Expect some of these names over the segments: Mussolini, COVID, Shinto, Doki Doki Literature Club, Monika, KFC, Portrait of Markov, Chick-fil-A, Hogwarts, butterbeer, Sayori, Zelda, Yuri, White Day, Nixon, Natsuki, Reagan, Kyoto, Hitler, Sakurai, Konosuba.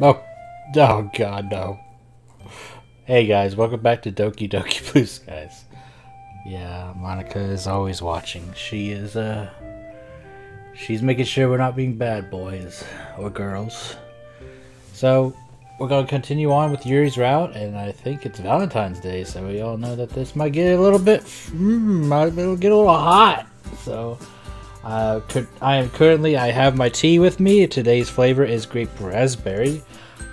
No. Oh, God, no. Hey, guys. Welcome back to Doki Doki Blue Skies. Yeah, Monika is always watching. She is, she's making sure we're not being bad boys or girls. So, we're going to continue on with Yuri's route, and I think it's Valentine's Day, so we all know that this might get a little bit, it'll get a little hot. So, I have my tea with me. Today's flavor is grape raspberry,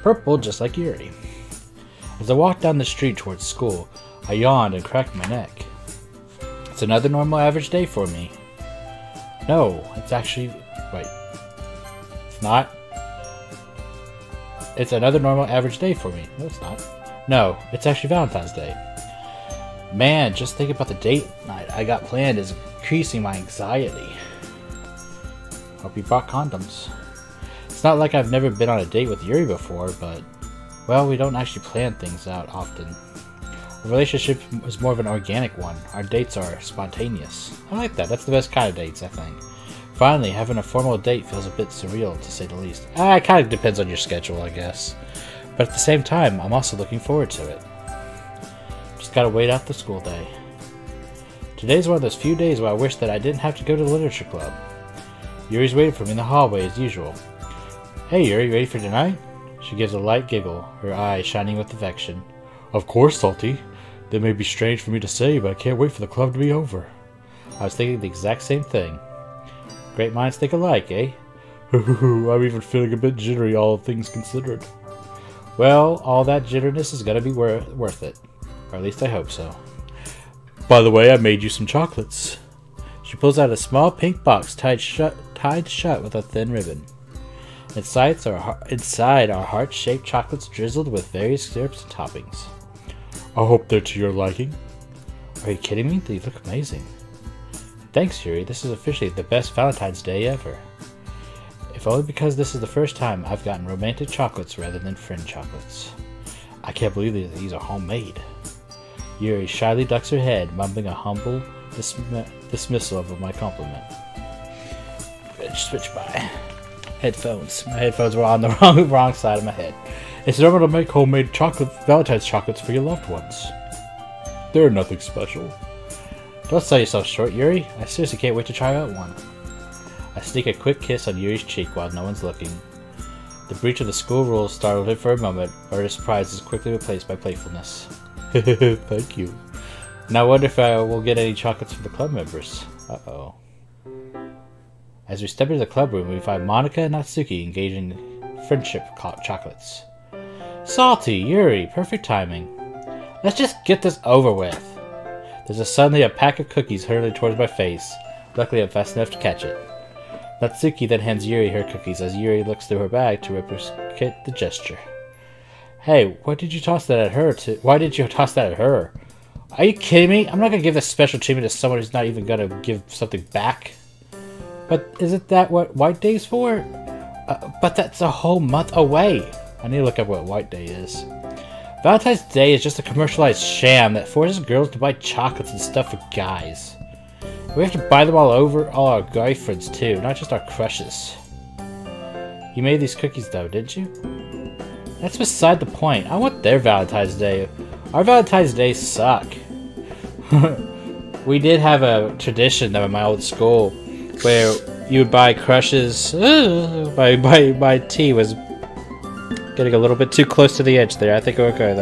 purple, just like Yuri. As I walked down the street towards school, I yawned and cracked my neck. It's another normal average day for me. No, it's actually, wait, it's not. It's another normal average day for me. No, it's not. No, it's actually Valentine's Day. Man, just thinking about the date night I got planned is increasing my anxiety. Hope you brought condoms. It's not like I've never been on a date with Yuri before, but, well, we don't actually plan things out often. Our relationship is more of an organic one. Our dates are spontaneous. I like that. That's the best kind of dates, I think. Finally, having a formal date feels a bit surreal, to say the least. It kind of depends on your schedule, I guess. But at the same time, I'm also looking forward to it. Just gotta wait out the school day. Today's one of those few days where I wish that I didn't have to go to the literature club. Yuri's waiting for me in the hallway as usual. Hey Yuri, ready for tonight? She gives a light giggle, her eyes shining with affection. Of course, Salty. That may be strange for me to say, but I can't wait for the club to be over. I was thinking the exact same thing. Great minds think alike, eh? I'm even feeling a bit jittery, all things considered. Well, all that jitterness is gonna be worth it. Or at least I hope so. By the way, I made you some chocolates. She pulls out a small pink box tied shut with a thin ribbon. Inside are heart-shaped chocolates drizzled with various syrups and toppings. I hope they're to your liking. Are you kidding me? They look amazing. Thanks, Yuri. This is officially the best Valentine's Day ever. If only because this is the first time I've gotten romantic chocolates rather than friend chocolates. I can't believe that these are homemade. Yuri shyly ducks her head, mumbling a humble dismissal of my compliment. Switch by. Headphones. My headphones were on the wrong side of my head. It's normal to make homemade Valentine's chocolates for your loved ones. They're nothing special. Don't sell yourself short, Yuri. I seriously can't wait to try out one. I sneak a quick kiss on Yuri's cheek while no one's looking. The breach of the school rules startled her for a moment, but her surprise is quickly replaced by playfulness. Thank you. Now I wonder if I will get any chocolates from the club members. Uh-oh. As we step into the club room, we find Monika and Natsuki engaging in friendship chocolates. Salty, Yuri, perfect timing. Let's just get this over with. There's suddenly a pack of cookies hurtling towards my face. Luckily, I'm fast enough to catch it. Natsuki then hands Yuri her cookies as Yuri looks through her bag to replicate the gesture. Hey, what did you toss that at her? Why did you toss that at her? Are you kidding me? I'm not gonna give this special treatment to someone who's not even gonna give something back. But isn't that what White Day's for? But that's a whole month away. I need to look up what White Day is. Valentine's Day is just a commercialized sham that forces girls to buy chocolates and stuff for guys. We have to buy them all our girlfriends too, not just our crushes. You made these cookies though, didn't you? That's beside the point. I want their Valentine's Day. Our Valentine's Days suck. We did have a tradition though in my old school where you would buy crushes. My tea was getting a little bit too close to the edge there. I think we're okay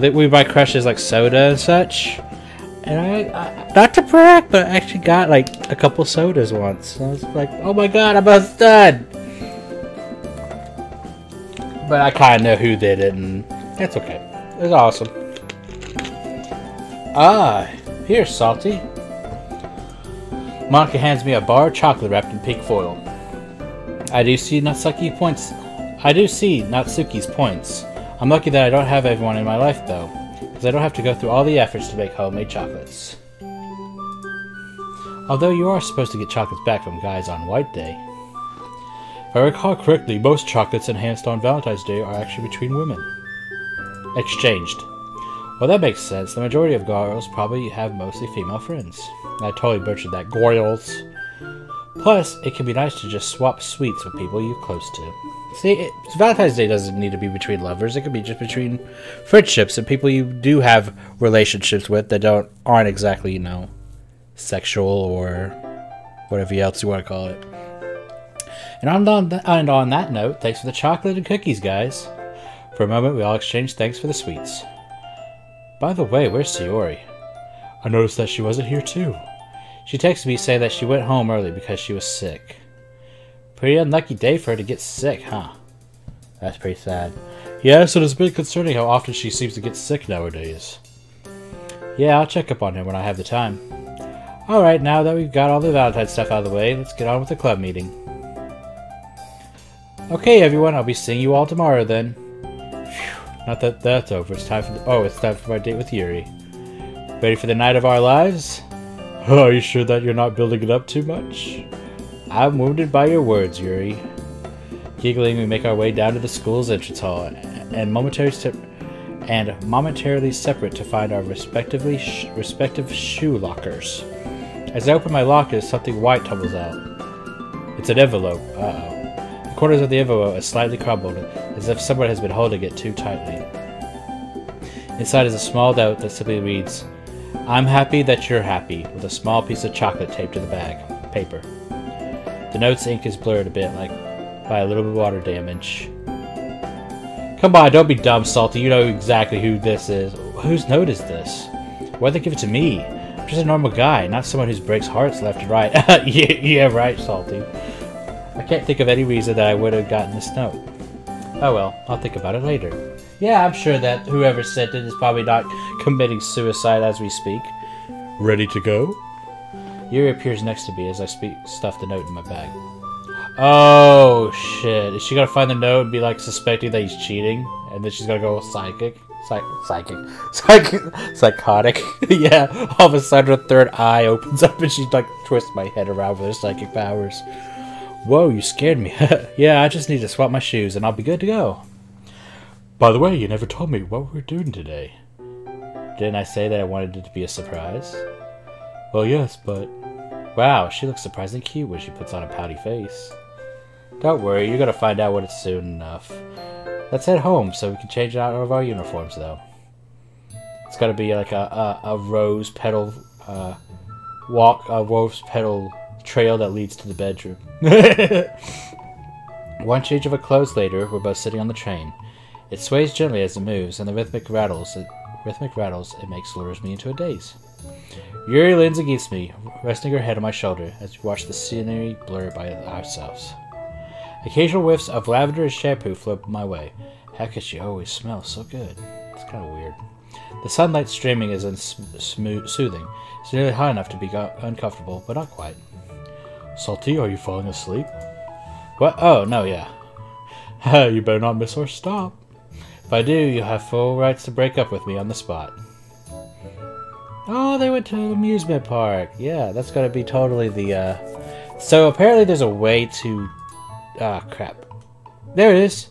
though. We buy crushes like soda and such. And I not to brag, but I actually got like a couple sodas once. And I was like, oh my god, I'm a stud! But I kind of know who did it, and that's okay. It was awesome. Ah, here's Salty. Monika hands me a bar of chocolate wrapped in pink foil. I do see Natsuki's points. I'm lucky that I don't have everyone in my life though, because I don't have to go through all the efforts to make homemade chocolates. Although you are supposed to get chocolates back from guys on White Day. If I recall correctly, most chocolates enhanced on Valentine's Day are actually between women. Exchanged. Well, that makes sense. The majority of girls probably have mostly female friends. I totally butchered that. Girls. Plus, it can be nice to just swap sweets with people you're close to. See, Valentine's Day doesn't need to be between lovers. It could be just between friendships and people you do have relationships with that aren't exactly, you know, sexual or whatever else you want to call it. And on that note, thanks for the chocolate and cookies, guys. For a moment, we all exchanged thanks for the sweets. By the way, where's Sayori? I noticed that she wasn't here too. She texted me saying that she went home early because she was sick. Pretty unlucky day for her to get sick, huh? That's pretty sad. Yeah, so it's been concerning how often she seems to get sick nowadays. Yeah, I'll check up on her when I have the time. Alright, now that we've got all the Valentine's stuff out of the way, let's get on with the club meeting. Okay, everyone, I'll be seeing you all tomorrow then. Phew, not that that's over. It's time for it's time for my date with Yuri. Ready for the night of our lives? Are you sure that you're not building it up too much? I'm wounded by your words, Yuri. Giggling, we make our way down to the school's entrance hall, and momentarily separate to find our respective shoe lockers. As I open my locker, something white tumbles out. It's an envelope. Uh-oh. Corners of the envelope are slightly crumbled, as if someone has been holding it too tightly. Inside is a small note that simply reads, "I'm happy that you're happy," with a small piece of chocolate taped to the bag paper. The note's ink is blurred a bit, like by a little bit of water damage. Come on, don't be dumb, Salty. You know exactly who this is. Whose note is this? Why'd they give it to me? I'm just a normal guy, not someone who breaks hearts left and right. Yeah, right, Salty. I can't think of any reason that I would have gotten this note. Oh well, I'll think about it later. Yeah, I'm sure that whoever sent it is probably not committing suicide as we speak. Ready to go? Yuri appears next to me as I stuff the note in my bag. Oh shit, is she gonna find the note and be like suspecting that he's cheating? And then she's gonna go psychotic. Yeah, all of a sudden her third eye opens up and she like twists my head around with her psychic powers. Whoa, you scared me. Yeah, I just need to swap my shoes and I'll be good to go. By the way, you never told me what we were doing today. Didn't I say that I wanted it to be a surprise? Well, yes, but... Wow, she looks surprisingly cute when she puts on a pouty face. Don't worry, you're gonna find out what it's soon enough. Let's head home so we can change out of our uniforms, though. It's gotta be like a rose petal... a rose petal... trail that leads to the bedroom. One change of clothes later, we're both sitting on the train. It sways gently as it moves, and the rhythmic rattles it makes lures me into a daze. Yuri leans against me, resting her head on my shoulder as we watch the scenery blur by ourselves. Occasional whiffs of lavender and shampoo float my way. How could she always smell so good? It's kind of weird. The sunlight streaming is soothing. It's nearly high enough to be uncomfortable, but not quite. Salty, are you falling asleep? What? Oh, no, yeah. You better not miss or stop. If I do, you'll have full rights to break up with me on the spot. Oh, they went to an amusement park. Yeah, that's going to be totally the, So apparently there's a way to... Ah, crap. There it is.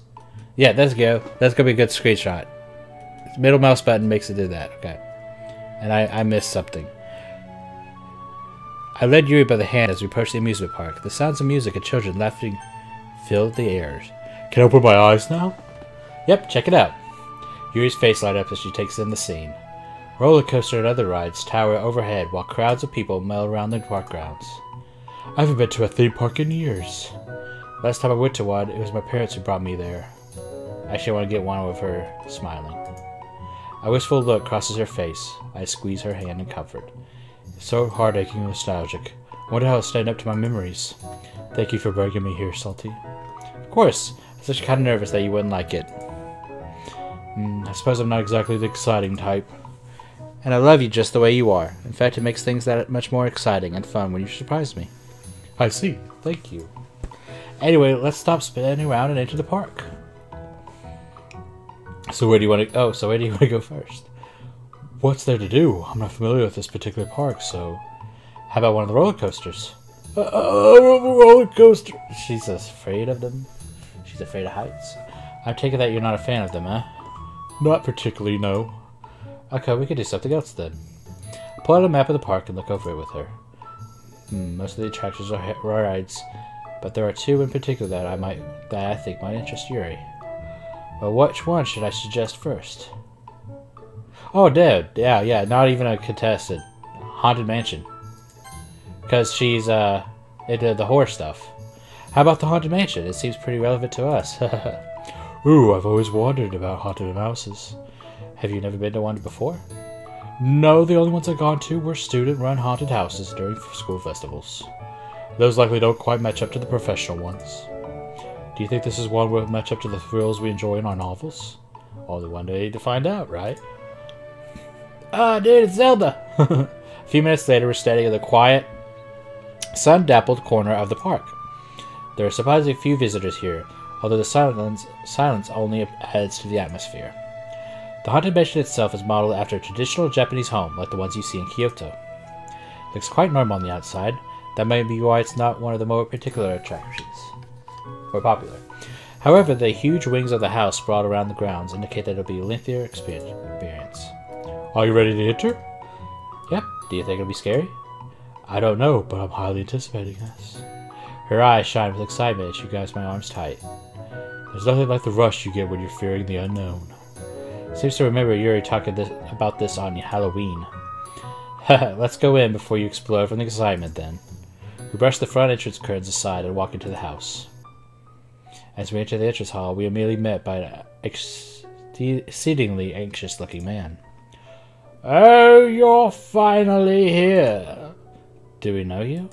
Yeah, let's go. That's going to be a good screenshot. Middle mouse button makes it do that. Okay. And I missed something. I led Yuri by the hand as we approached the amusement park. The sounds of music and children laughing filled the air. Can I open my eyes now? Yep, check it out. Yuri's face lights up as she takes in the scene. Roller coaster and other rides tower overhead while crowds of people mill around the park grounds. I haven't been to a theme park in years. Last time I went to one, it was my parents who brought me there. Actually, I want to get one with her smiling. A wistful look crosses her face. I squeeze her hand in comfort. So heart-aching and nostalgic. I wonder how I'll stand up to my memories. Thank you for bringing me here, Salty. Of course. I was just kind of nervous that you wouldn't like it. I suppose I'm not exactly the exciting type. And I love you just the way you are. In fact, it makes things that much more exciting and fun when you surprise me. I see. Thank you. Anyway, let's stop spinning around and enter the park. So where do you want to... Oh, so where do you want to go first? What's there to do? I'm not familiar with this particular park, so... How about one of the roller coasters? Roller coaster! She's afraid of them. She's afraid of heights. I take it that you're not a fan of them, huh? Not particularly, no. Okay, we could do something else then. Pull out a map of the park and look over it with her. Most of the attractions are rides, but there are two in particular that I think might interest Yuri. But which one should I suggest first? Oh, dude, yeah, not even a contested. Haunted Mansion. Because she's into the horror stuff. How about the Haunted Mansion? It seems pretty relevant to us. Ooh, I've always wondered about haunted houses. Have you never been to one before? No, the only ones I've gone to were student-run haunted houses during school festivals. Those likely don't quite match up to the professional ones. Do you think this is one will match up to the thrills we enjoy in our novels? Only one day to find out, right? Ah, dude, it's Zelda! A few minutes later, we're standing in the quiet, sun-dappled corner of the park. There are surprisingly few visitors here, although the silence only adds to the atmosphere. The Haunted Mansion itself is modeled after a traditional Japanese home, like the ones you see in Kyoto. It looks quite normal on the outside. That may be why it's not one of the more particular attractions, or popular. However, the huge wings of the house brought around the grounds indicate that it'll be a lengthier experience. Are you ready to enter? Yep. Do you think it'll be scary? I don't know, but I'm highly anticipating this. Her eyes shine with excitement as she grabs my arms tight. There's nothing like the rush you get when you're fearing the unknown. Seems to remember Yuri talking about this on Halloween. Let's go in before you explode from the excitement then. We brush the front entrance curtains aside and walk into the house. As we enter the entrance hall, we are immediately met by an exceedingly anxious-looking man. Oh, you're finally here. Do we know you?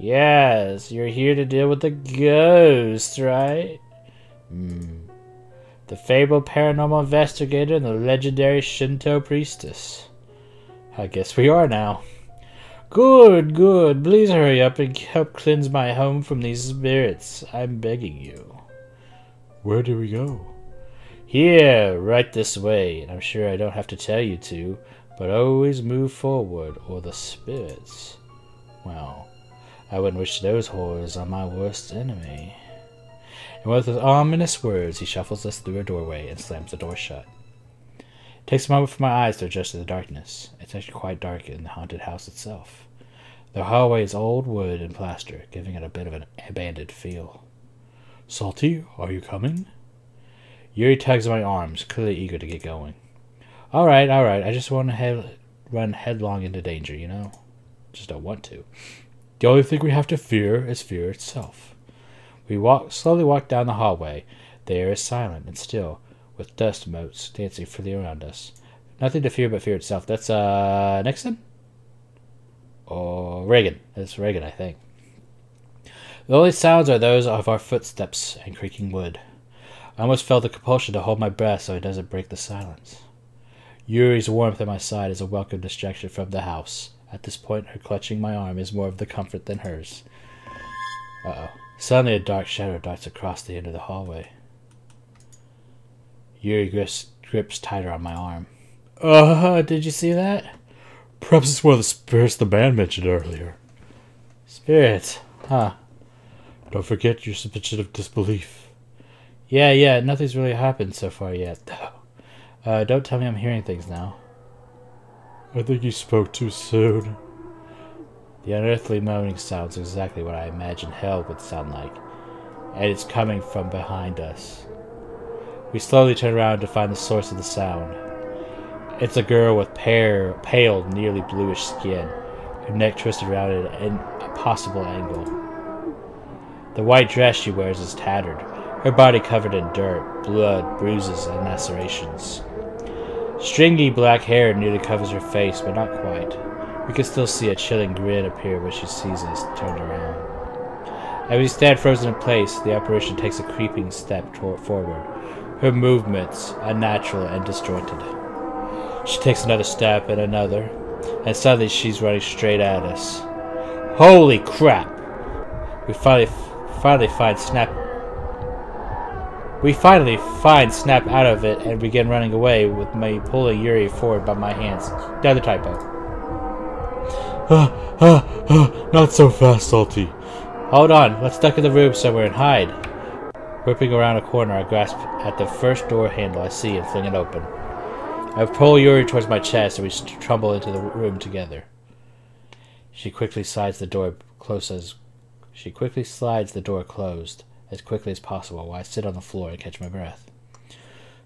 Yes, you're here to deal with the ghost, right? The fabled paranormal investigator and the legendary Shinto priestess. I guess we are now. Good, good. Please hurry up and help cleanse my home from these spirits. I'm begging you. Where do we go? Here, right this way, and I'm sure I don't have to tell you to, but always move forward, or the spirits. Well, I wouldn't wish those horrors on my worst enemy. And with his ominous words, he shuffles us through a doorway and slams the door shut. It takes a moment for my eyes to adjust to the darkness. It's actually quite dark in the haunted house itself. The hallway is old wood and plaster, giving it a bit of an abandoned feel. Salty, are you coming? Yuri tugs my arms, clearly eager to get going. Alright, alright, I just want to run headlong into danger, you know? Just don't want to. The only thing we have to fear is fear itself. We slowly walk down the hallway. The air is silent and still, with dust motes dancing freely around us. Nothing to fear but fear itself. That's, Nixon? Or Reagan. That's Reagan, I think. The only sounds are those of our footsteps and creaking wood. I almost felt the compulsion to hold my breath so it doesn't break the silence. Yuri's warmth at my side is a welcome distraction from the house. At this point, her clutching my arm is more of the comfort than hers. Uh-oh. Suddenly a dark shadow darts across the end of the hallway. Yuri grips tighter on my arm. Did you see that? Perhaps it's one of the spirits the man mentioned earlier. Spirits? Huh. Don't forget your suspension of disbelief. Yeah, nothing's really happened so far yet, though. Don't tell me I'm hearing things now. I think you spoke too soon. The unearthly moaning sounds exactly what I imagined hell would sound like, and it's coming from behind us. We slowly turn around to find the source of the sound. It's a girl with pale, nearly bluish skin, her neck twisted around at an impossible angle. The white dress she wears is tattered. Her body covered in dirt, blood, bruises, and lacerations. Stringy black hair nearly covers her face, but not quite. We can still see a chilling grin appear when she sees us turned around. As we stand frozen in place, the apparition takes a creeping step forward, her movements unnatural and disjointed. She takes another step and another, and suddenly she's running straight at us. Holy crap! We finally find Snap out of it and begin running away with me pulling Yuri forward by my hands. Another typo. Not so fast, Salty. Hold on, let's duck in the room somewhere and hide. Whipping around a corner, I grasp at the first door handle I see and fling it open. I pull Yuri towards my chest and we tumble into the room together. She quickly slides the door close as she quickly slides the door closed as quickly as possible while I sit on the floor and catch my breath.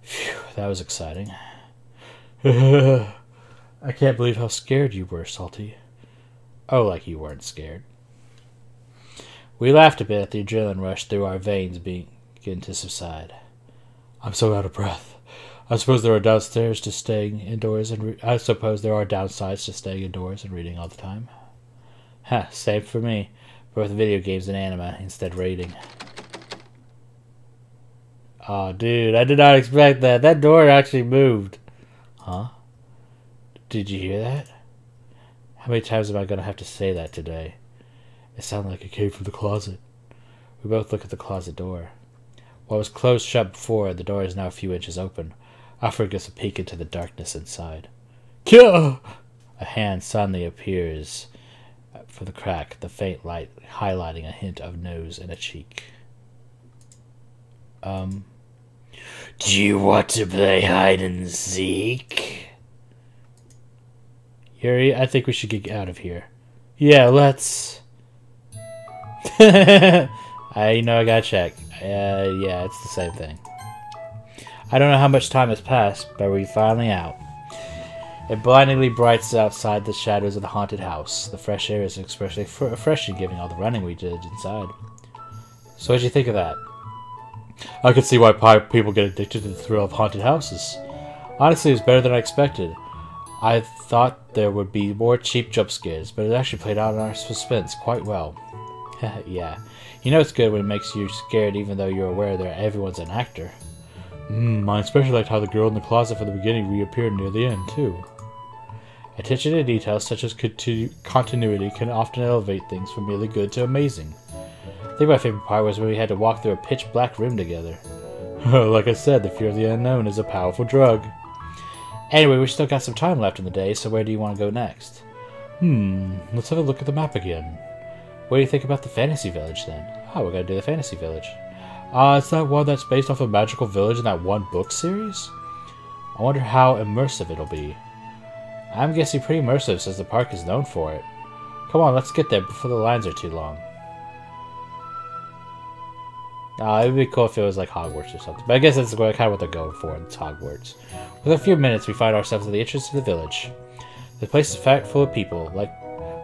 Phew, that was exciting. I can't believe how scared you were, Salty. Oh, like you weren't scared. We laughed a bit at the adrenaline rush through our veins begin to subside. I'm so out of breath. I suppose there are downsides to staying indoors and reading all the time. Ha, same for me. Both video games and anime, instead reading. Aw, oh, dude, I did not expect that. That door actually moved. Huh? Did you hear that? How many times am I going to have to say that today? It sounded like it came from the closet. We both look at the closet door. What was closed shut before, the door is now a few inches open, offering us a peek into the darkness inside. Kyo! A hand suddenly appears from the crack, the faint light highlighting a hint of nose and a cheek. Do you want to play hide and seek? Yuri, I think we should get out of here. Yeah, let's... I gotta check. Yeah, it's the same thing. I don't know how much time has passed, but we're finally out. It blindingly brightens outside the shadows of the haunted house. The fresh air is especially refreshing, given all the running we did inside. So what'd you think of that? I could see why people get addicted to the thrill of haunted houses. Honestly, it was better than I expected. I thought there would be more cheap jump scares, but it actually played out in our suspense quite well. Yeah. You know it's good when it makes you scared even though you're aware that everyone's an actor. I especially liked how the girl in the closet from the beginning reappeared near the end, too. Attention to details such as continuity can often elevate things from merely good to amazing. I think my favorite part was when we had to walk through a pitch-black room together. Like I said, the fear of the unknown is a powerful drug. Anyway, we still got some time left in the day, so where do you want to go next? Let's have a look at the map again. What do you think about the fantasy village, then? Oh, we're gonna do the fantasy village. It's that one that's based off a magical village in that one book series? I wonder how immersive it'll be. I'm guessing pretty immersive since the park is known for it. Come on, let's get there before the lines are too long. It would be cool if it was like Hogwarts or something, but I guess that's kind of what they're going for, it's Hogwarts. Within a few minutes, we find ourselves at the entrance of the village. The place is packed full of people,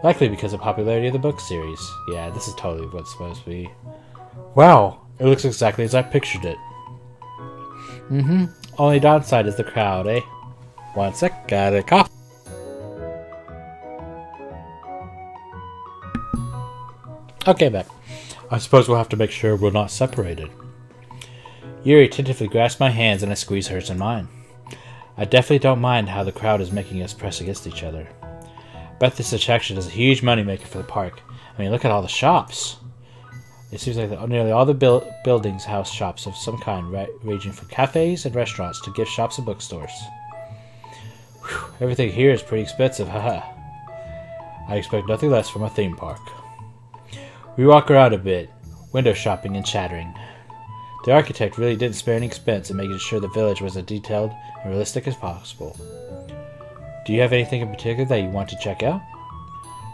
likely because of the popularity of the book series. Yeah, this is totally what it's supposed to be. Wow, it looks exactly as I pictured it. Only downside is the crowd, eh? One sec, gotta cough. Okay, back. I suppose we'll have to make sure we're not separated. Yuri tentatively grasps my hands and I squeeze hers in mine. I definitely don't mind how the crowd is making us press against each other. Bet this attraction is a huge moneymaker for the park. I mean, look at all the shops. It seems like nearly all the buildings house shops of some kind, ranging from cafes and restaurants to gift shops and bookstores. Whew, everything here is pretty expensive, haha. I expect nothing less from a theme park. We walk around a bit, window shopping and chattering. The architect really didn't spare any expense in making sure the village was as detailed and realistic as possible. Do you have anything in particular that you want to check out?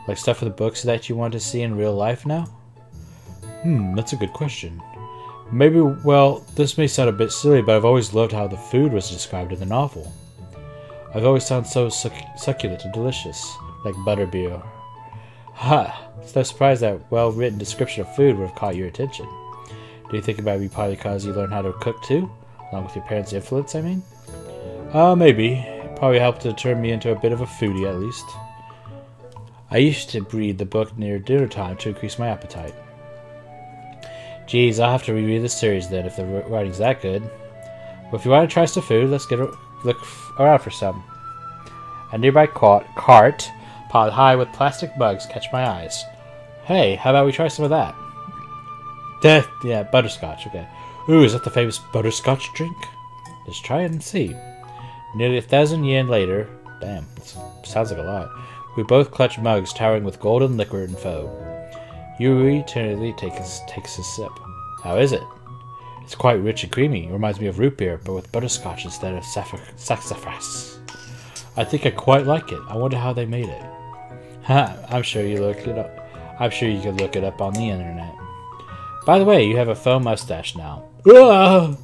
Like stuff for the books that you want to see in real life now? That's a good question. Maybe, well, this may sound a bit silly, but I've always loved how the food was described in the novel. I've always found so succulent and delicious, like butterbeer. Ha! It's no surprise that well-written description of food would have caught your attention. Do you think it might be partly because you learned how to cook too? Along with your parents' influence, I mean? Maybe. Probably helped to turn me into a bit of a foodie, at least. I used to read the book near dinner time to increase my appetite. Geez, I'll have to reread the series then if the writing's that good. But if you want to try some food, let's get a look around for some. A nearby cart, piled high with plastic mugs, catch my eyes. Hey, how about we try some of that? Yeah, butterscotch, okay. Ooh, is that the famous butterscotch drink? Let's try it and see. Nearly 1,000 yen later, damn, sounds like a lot, we both clutch mugs towering with golden liquor and foam. Yuri tenderly takes a sip. How is it? It's quite rich and creamy. It reminds me of root beer, but with butterscotch instead of saxifras. I think I quite like it. I wonder how they made it. I'm sure you looked it up. I'm sure you could look it up on the internet. By the way, you have a faux mustache now. Ugh!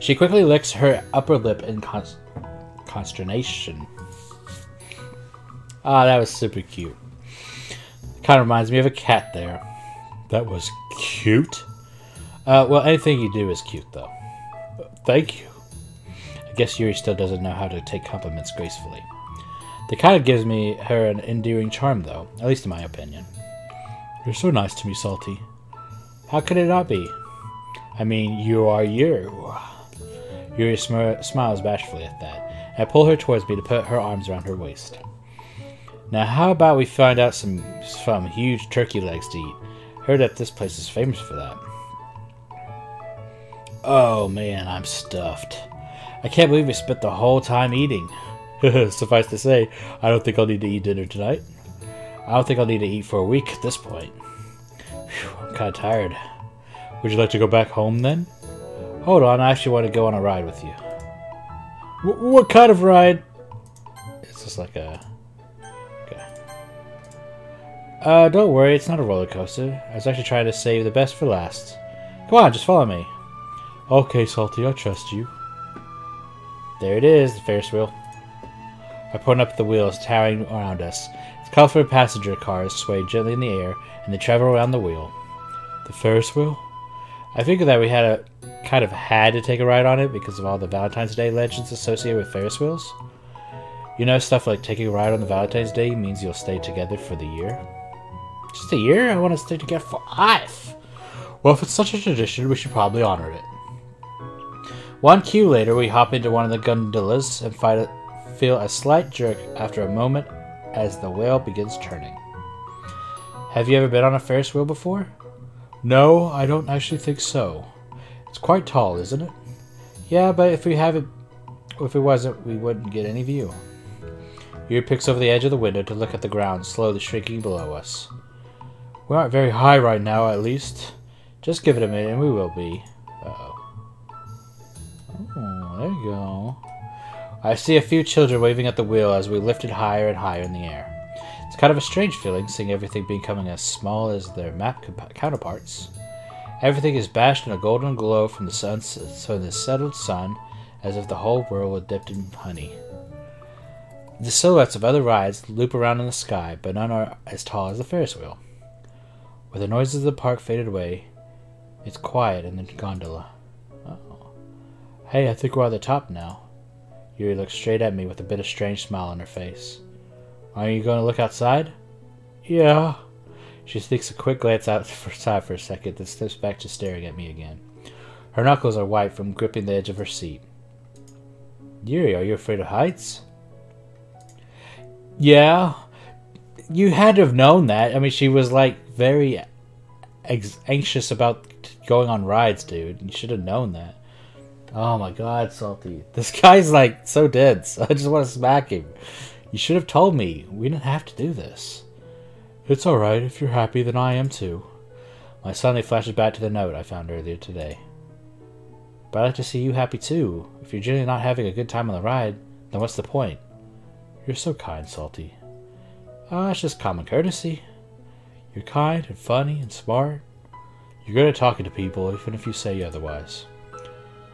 She quickly licks her upper lip in consternation. Ah, oh, that was super cute. Kind of reminds me of a cat there. That was cute. Well, anything you do is cute, though. Thank you. I guess Yuri still doesn't know how to take compliments gracefully. That kind of gives me her an endearing charm, though. At least in my opinion. You're so nice to me, Salty. How could it not be? I mean, you are you. Yuri smiles bashfully at that. I pull her towards me to put her arms around her waist. Now how about we find out some huge turkey legs to eat? Heard that this place is famous for that. Oh man, I'm stuffed. I can't believe we spent the whole time eating. Suffice to say, I don't think I'll need to eat dinner tonight. I don't think I'll need to eat for a week at this point. Whew, I'm kind of tired. Would you like to go back home then? Hold on, I actually want to go on a ride with you. What kind of ride? It's just like a... Okay. Don't worry, it's not a roller coaster. I was actually trying to save the best for last. Come on, just follow me. Okay, Salty, I trust you. There it is, the Ferris wheel. I point up at the wheels towering around us. The colorful passenger cars sway gently in the air, and they travel around the wheel. The Ferris wheel? I figured that we had had to take a ride on it because of all the Valentine's Day legends associated with Ferris wheels. You know, stuff like taking a ride on the Valentine's Day means you'll stay together for the year. Just a year? I want to stay together for life! Well, if it's such a tradition, we should probably honor it. One cue later, we hop into one of the gondolas and feel a slight jerk after a moment as the wheel begins turning. Have you ever been on a Ferris wheel before? No, I don't actually think so. It's quite tall, isn't it? Yeah, but if it wasn't, we wouldn't get any view. Yuri picks over the edge of the window to look at the ground slowly shrinking below us. We aren't very high right now, at least. Just give it a minute and we will be. Uh-oh. Oh, there you go. I see a few children waving at the wheel as we lifted higher and higher in the air. It's kind of a strange feeling, seeing everything becoming as small as their map counterparts. Everything is bashed in a golden glow from the settled sun, as if the whole world were dipped in honey. The silhouettes of other rides loop around in the sky, but none are as tall as the Ferris wheel. When the noises of the park faded away, it's quiet in the gondola. Uh-oh. Hey, I think we're at the top now. Yuri looks straight at me with a bit of strange smile on her face. Are you going to look outside? Yeah. She takes a quick glance outside for a second, then slips back to staring at me again. Her knuckles are white from gripping the edge of her seat. Yuri, are you afraid of heights? Yeah. You had to have known that. I mean, she was, like, very anxious about going on rides, dude. You should have known that. Oh, my God, Salty. This guy's, like, so dense. I just want to smack him. You should have told me. We didn't have to do this. It's alright. If you're happy, then I am too. My suddenly flashes back to the note I found earlier today. But I'd like to see you happy too. If you're generally not having a good time on the ride, then what's the point? You're so kind, Salty. Ah, it's just common courtesy. You're kind and funny and smart. You're good at talking to people, even if you say otherwise.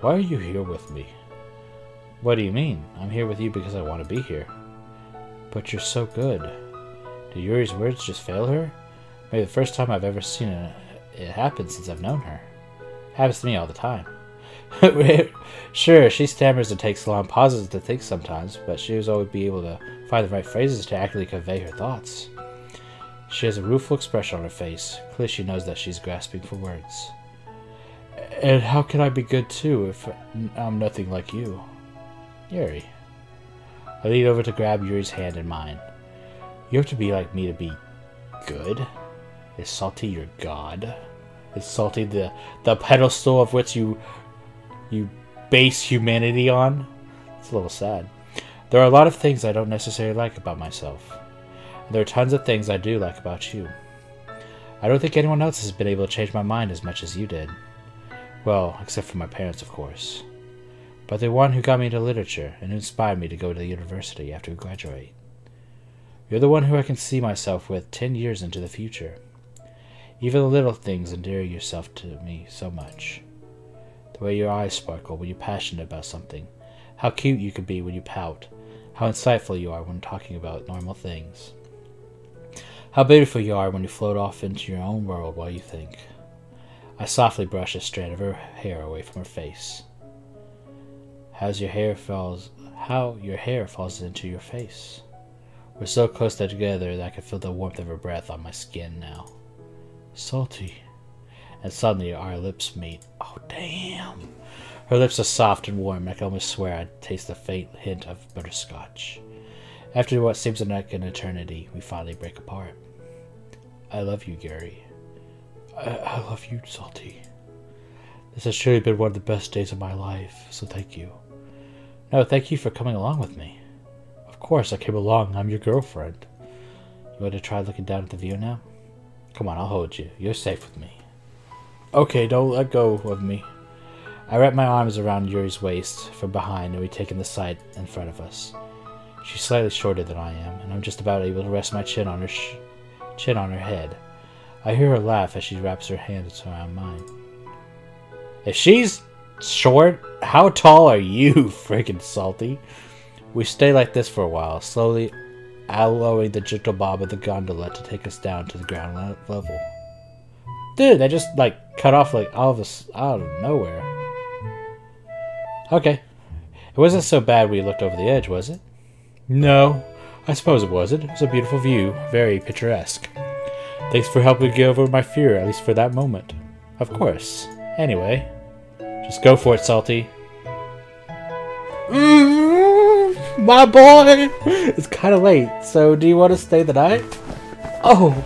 Why are you here with me? What do you mean? I'm here with you because I want to be here. But you're so good. Do Yuri's words just fail her? Maybe the first time I've ever seen it happen since I've known her. It happens to me all the time. Sure, she stammers and takes long pauses to think sometimes, but she will always be able to find the right phrases to accurately convey her thoughts. She has a rueful expression on her face. Clearly she knows that she's grasping for words. And how can I be good too if I'm nothing like you? Yuri. I lean over to grab Yuri's hand in mine. You have to be like me to be good? Is Salty your god? Is Salty the pedestal of which you base humanity on? It's a little sad. There are a lot of things I don't necessarily like about myself. There are tons of things I do like about you. I don't think anyone else has been able to change my mind as much as you did. Well, except for my parents, of course. but the one who got me into literature and who inspired me to go to the university after we graduate. You're the one who I can see myself with 10 years into the future. Even the little things endear yourself to me so much. The way your eyes sparkle when you're passionate about something, how cute you can be when you pout, how insightful you are when talking about normal things, how beautiful you are when you float off into your own world while you think. I softly brush a strand of her hair away from her face. How your hair falls into your face. We're so close together that I can feel the warmth of her breath on my skin now. Salty. And suddenly our lips meet. Oh damn. Her lips are soft and warm, and I can almost swear I taste a faint hint of butterscotch. After what seems like an eternity, we finally break apart. I love you, Yuri. I love you, Salty. This has surely been one of the best days of my life, so thank you. No, thank you for coming along with me. Of course, I came along. I'm your girlfriend. You want to try looking down at the view now? Come on, I'll hold you. You're safe with me. Okay, don't let go of me. I wrap my arms around Yuri's waist from behind, and we take in the sight in front of us. She's slightly shorter than I am, and I'm just about able to rest my chin on her head. I hear her laugh as she wraps her hands around mine. If she's short, how tall are you, freaking Salty? We stay like this for a while, slowly allowing the gentle bob of the gondola to take us down to the ground level. Dude, I just like cut off like all of us out of nowhere. Okay, it wasn't so bad we looked over the edge, was it? No, I suppose it wasn't. It was a beautiful view, very picturesque. Thanks for helping get over my fear, at least for that moment. Of course. Anyway, just go for it, Salty. My boy! It's kind of late, so do you want to stay the night? Oh!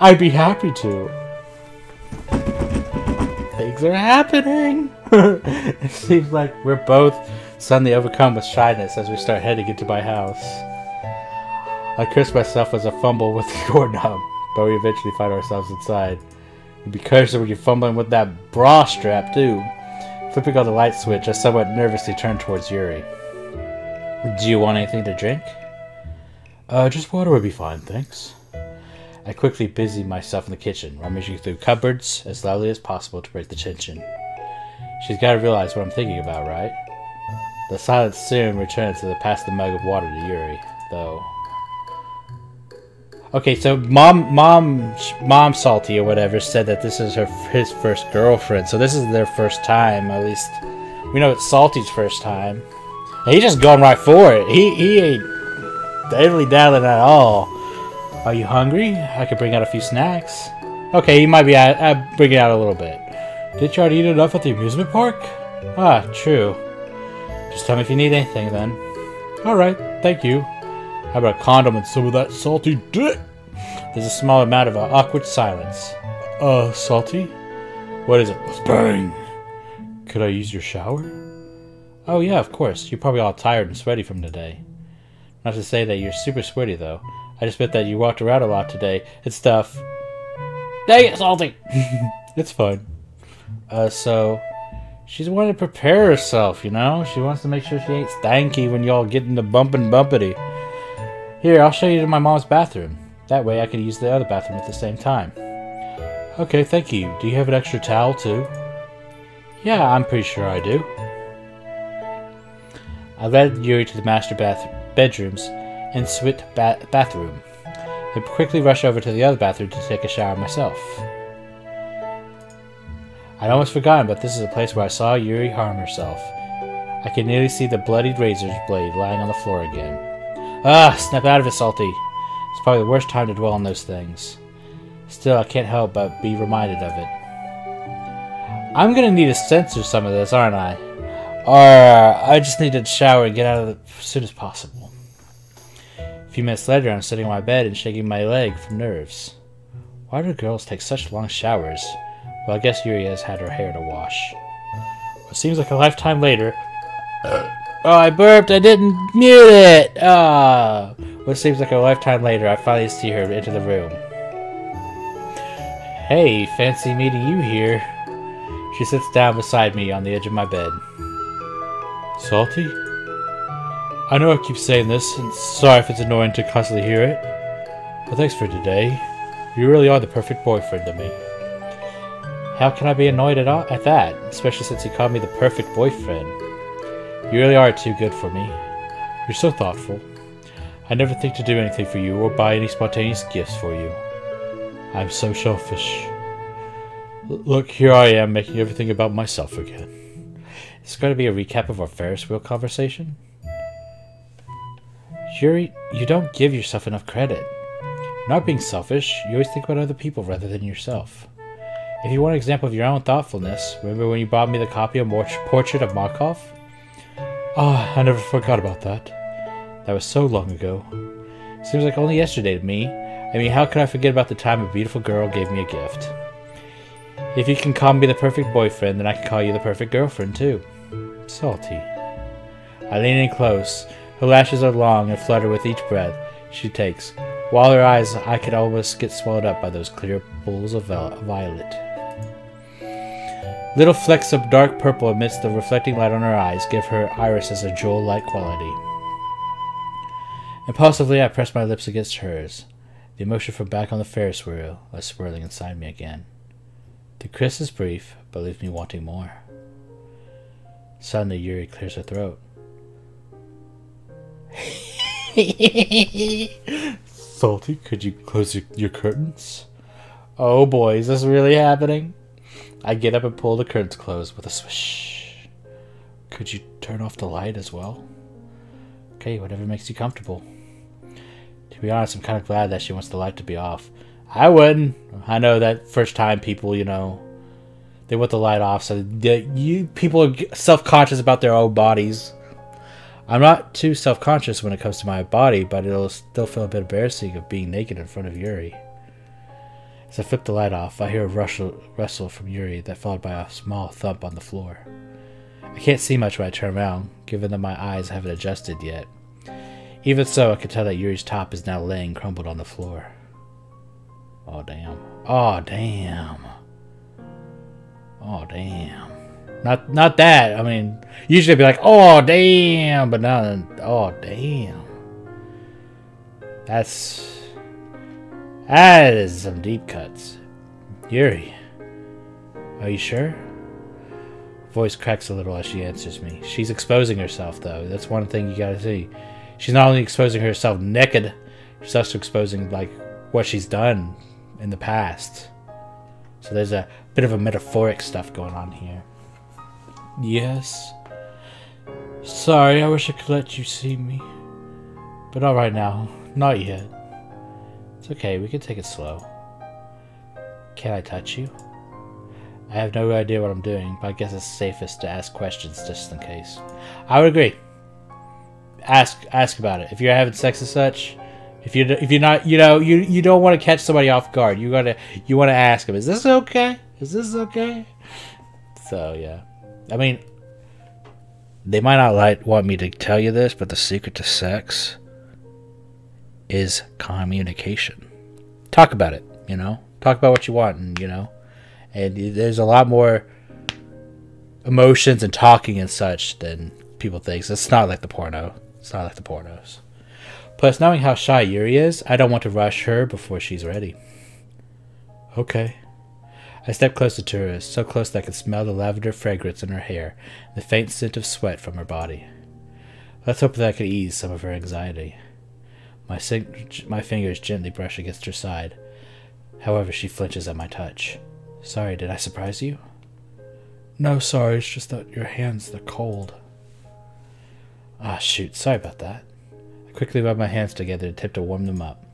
I'd be happy to. Things are happening! It seems like we're both suddenly overcome with shyness as we start heading into my house. I curse myself as I fumble with the doorknob, but we eventually find ourselves inside. You'd be cursing when you're fumbling with that bra strap, too. Flipping on the light switch, I somewhat nervously turn towards Yuri. Do you want anything to drink? Just water would be fine, thanks. I quickly busy myself in the kitchen, rummaging through cupboards as loudly as possible to break the tension. She's got to realize what I'm thinking about, right? The silence soon returns as I pass the mug of water to Yuri, though. Okay, so Mom Salty or whatever said that this is his first girlfriend, so this is their first time. At least we know it's Salty's first time. And he's just going right for it. He ain't deadly doubting at all. Are you hungry? I could bring out a few snacks. Okay, you might be. I bring it out a little bit. Did you already eat enough at the amusement park? Ah, true. Just tell me if you need anything then. All right, thank you. How about a condom and some of that salty dick? There's a small amount of awkward silence. Salty? What is it? Bang! Could I use your shower? Oh yeah, of course. You're probably all tired and sweaty from today. Not to say that you're super sweaty though. I just bet that you walked around a lot today and stuff. Dang it, Salty! It's fun. So... she's wanting to prepare herself, you know? She wants to make sure she ain't stanky when y'all get into bumpin' bumpity. Here, I'll show you to my mom's bathroom. That way I can use the other bathroom at the same time. Okay, thank you. Do you have an extra towel, too? Yeah, I'm pretty sure I do. I led Yuri to the master bedrooms and suite bathroom. I quickly rushed over to the other bathroom to take a shower myself. I'd almost forgotten, but this is a place where I saw Yuri harm herself. I could nearly see the bloodied razor blade lying on the floor again. Ah, snap out of it, Salty. It's probably the worst time to dwell on those things. Still, I can't help but be reminded of it. I'm gonna need to censor some of this, aren't I? Or I just need to shower and get out of it as soon as possible. A few minutes later, I'm sitting on my bed and shaking my leg from nerves. Why do girls take such long showers? Well, I guess Yuri has had her hair to wash. What seems like a lifetime later... Oh, I burped! I didn't mute it! Ah! What seems like a lifetime later, I finally see her enter the room. Hey, fancy meeting you here. She sits down beside me on the edge of my bed. Salty? I know I keep saying this, and sorry if it's annoying to constantly hear it, but thanks for today. You really are the perfect boyfriend to me. How can I be annoyed at that, especially since you called me the perfect boyfriend? You really are too good for me. You're so thoughtful. I never think to do anything for you or buy any spontaneous gifts for you. I'm so selfish. Look, here I am making everything about myself again. It's going to be a recap of our Ferris wheel conversation. Yuri, you don't give yourself enough credit. Not being selfish, you always think about other people rather than yourself. If you want an example of your own thoughtfulness, remember when you bought me the copy of Portrait of Markov? Ah, I never forgot about that. That was so long ago. Seems like only yesterday to me. I mean, how could I forget about the time a beautiful girl gave me a gift? If you can call me the perfect boyfriend, then I can call you the perfect girlfriend, too. Salty. I lean in close. Her lashes are long and flutter with each breath she takes, while her eyes, I could almost get swallowed up by those clear pools of violet. Little flecks of dark purple amidst the reflecting light on her eyes give her irises a jewel-like quality. Impulsively, I press my lips against hers. The emotion from back on the Ferris wheel was swirling inside me again. The kiss is brief, but leaves me wanting more. Suddenly, Yuri clears her throat. Salty, could you close your curtains? Oh boy, is this really happening? I get up and pull the curtains closed with a swish. Could you turn off the light as well? Okay, whatever makes you comfortable. To be honest, I'm kind of glad that she wants the light to be off. I wouldn't. I know that first time people, you know, they want the light off, so people are self-conscious about their own bodies. I'm not too self-conscious when it comes to my body, but it'll still feel a bit embarrassing of being naked in front of Yuri. As I flip the light off, I hear a rustle from Yuri that followed by a small thump on the floor. I can't see much when I turn around, given that my eyes haven't adjusted yet. Even so, I can tell that Yuri's top is now laying crumbled on the floor. Oh damn. Oh damn. Oh damn. Not that. I mean, usually I'd be like, oh damn, but now, oh damn. That is some deep cuts. Yuri, are you sure? Voice cracks a little as she answers me. She's exposing herself, though. That's one thing you gotta see. She's not only exposing herself naked, she's also exposing like what she's done in the past. So there's a bit of a metaphoric stuff going on here. Yes. Sorry, I wish I could let you see me. But not right now. Not yet. It's okay, we can take it slow. Can I touch you? I have no idea what I'm doing, but I guess it's safest to ask questions just in case. I would agree. Ask about it. If you're having sex and such, if you're not, you know, you don't want to catch somebody off guard. You want to ask them, is this okay? Is this okay? So, yeah. I mean, they might not want me to tell you this, but the secret to sex is communication. Talk about it, you know? Talk about what you want, and, you know? And there's a lot more emotions and talking and such than people think. So it's not like the porno. It's not like the pornos. Plus, knowing how shy Yuri is, I don't want to rush her before she's ready. Okay. I step closer to her, so close that I can smell the lavender fragrance in her hair and the faint scent of sweat from her body. Let's hope that I could ease some of her anxiety. My fingers gently brush against her side. However, she flinches at my touch. Sorry, did I surprise you? No, sorry, it's just that your hands, they're cold. Ah, shoot, sorry about that. I quickly rub my hands together to attempt to warm them up.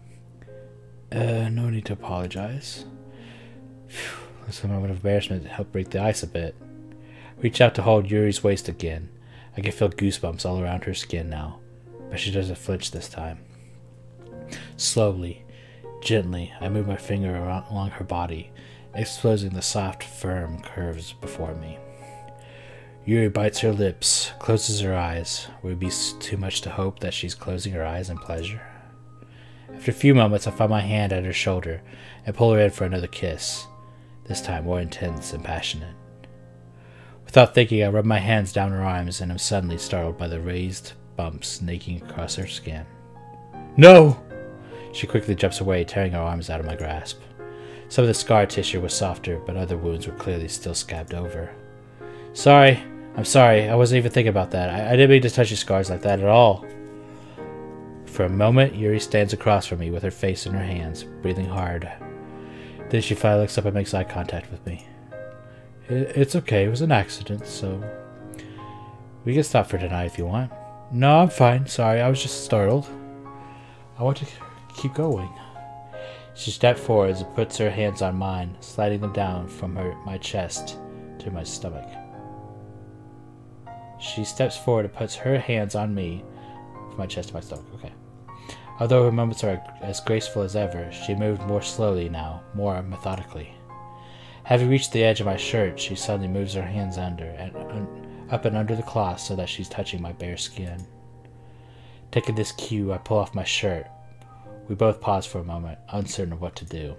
No need to apologize. Phew. This moment of embarrassment helped break the ice a bit. Reach out to hold Yuri's waist again. I can feel goosebumps all around her skin now, but she doesn't flinch this time. Slowly, gently, I move my finger along her body, exposing the soft, firm curves before me. Yuri bites her lips, closes her eyes. Would it be too much to hope that she's closing her eyes in pleasure? After a few moments, I find my hand at her shoulder and pull her in for another kiss. This time more intense and passionate. Without thinking, I rub my hands down her arms and am suddenly startled by the raised bump snaking across her skin. No! She quickly jumps away, tearing her arms out of my grasp. Some of the scar tissue was softer, but other wounds were clearly still scabbed over. Sorry. I'm sorry. I wasn't even thinking about that. I didn't mean to touch your scars like that at all. For a moment, Yuri stands across from me with her face in her hands, breathing hard. Then she finally looks up and makes eye contact with me. It's okay. It was an accident, so... We can stop for tonight if you want. No, I'm fine. Sorry. I was just startled. I want to keep going. She steps forward and puts her hands on mine, sliding them down from my chest to my stomach. She steps forward and puts her hands on me, from my chest to my stomach. Okay. Although her movements are as graceful as ever, she moved more slowly now, more methodically. Having reached the edge of my shirt, she suddenly moves her hands under and up and under the cloth so that she's touching my bare skin. Taking this cue, I pull off my shirt. We both pause for a moment, uncertain of what to do.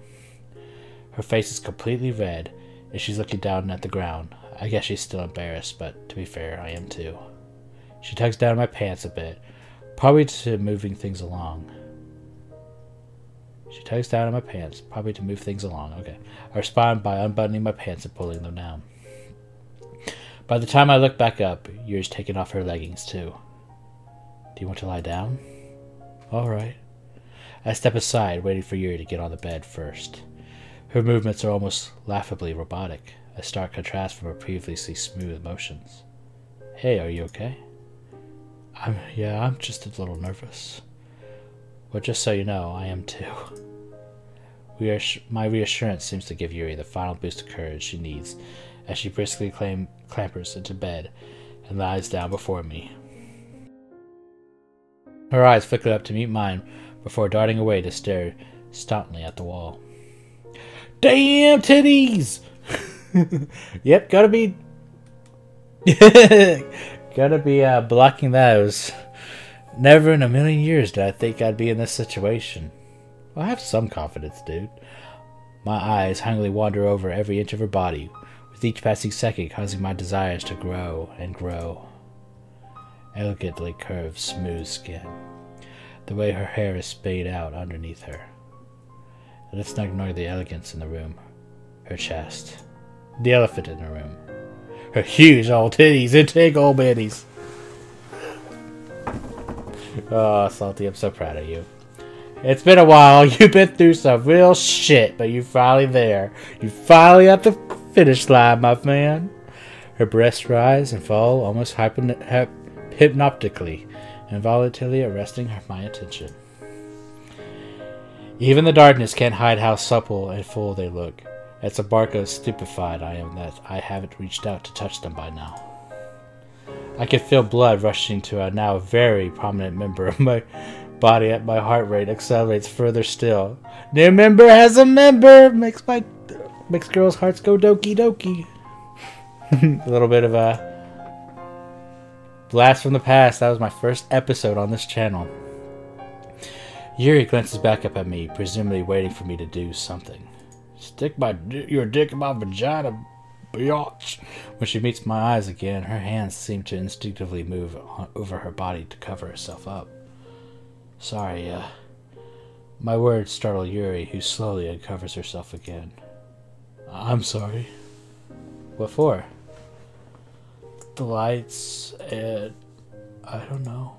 Her face is completely red, and she's looking down at the ground. I guess she's still embarrassed, but to be fair, I am too. She tugs down my pants a bit, probably to moving things along. She tugs down on my pants, probably to move things along. Okay. I respond by unbuttoning my pants and pulling them down. By the time I look back up, Yuri's taken off her leggings too. Do you want to lie down? All right. I step aside, waiting for Yuri to get on the bed first. Her movements are almost laughably robotic, a stark contrast from her previously smooth motions. Hey, are you okay? I'm just a little nervous. Well, just so you know, I am too. My reassurance seems to give Yuri the final boost of courage she needs as she briskly clampers into bed and lies down before me. Her eyes flickered up to meet mine before darting away to stare stoutly at the wall. Damn titties! Yep, gotta be blocking those. Never in a million years did I think I'd be in this situation. Well, I have some confidence, dude. My eyes hungrily wander over every inch of her body, with each passing second causing my desires to grow and grow. Elegantly curved, smooth skin. The way her hair is spayed out underneath her. Let's not ignore the elegance in the room. Her chest. The elephant in the room. Her huge old titties and big old bitties. Oh, Salty, I'm so proud of you. It's been a while. You've been through some real shit, but you're finally there. You're finally at the finish line, my man. Her breasts rise and fall almost hypnotically, involuntarily arresting my attention. Even the darkness can't hide how supple and full they look. As Sabarko is stupefied I am that I haven't reached out to touch them by now. I can feel blood rushing to a now very prominent member of my body at my heart rate accelerates further still. New member has a member! Makes girls' hearts go doki doki. A little bit of a blast from the past. That was my first episode on this channel. Yuri glances back up at me, presumably waiting for me to do something. Stick your dick in my vagina, biatch. When she meets my eyes again, her hands seem to instinctively move over her body to cover herself up. Sorry, my words startle Yuri, who slowly uncovers herself again. I'm sorry. What for? The lights, and I don't know.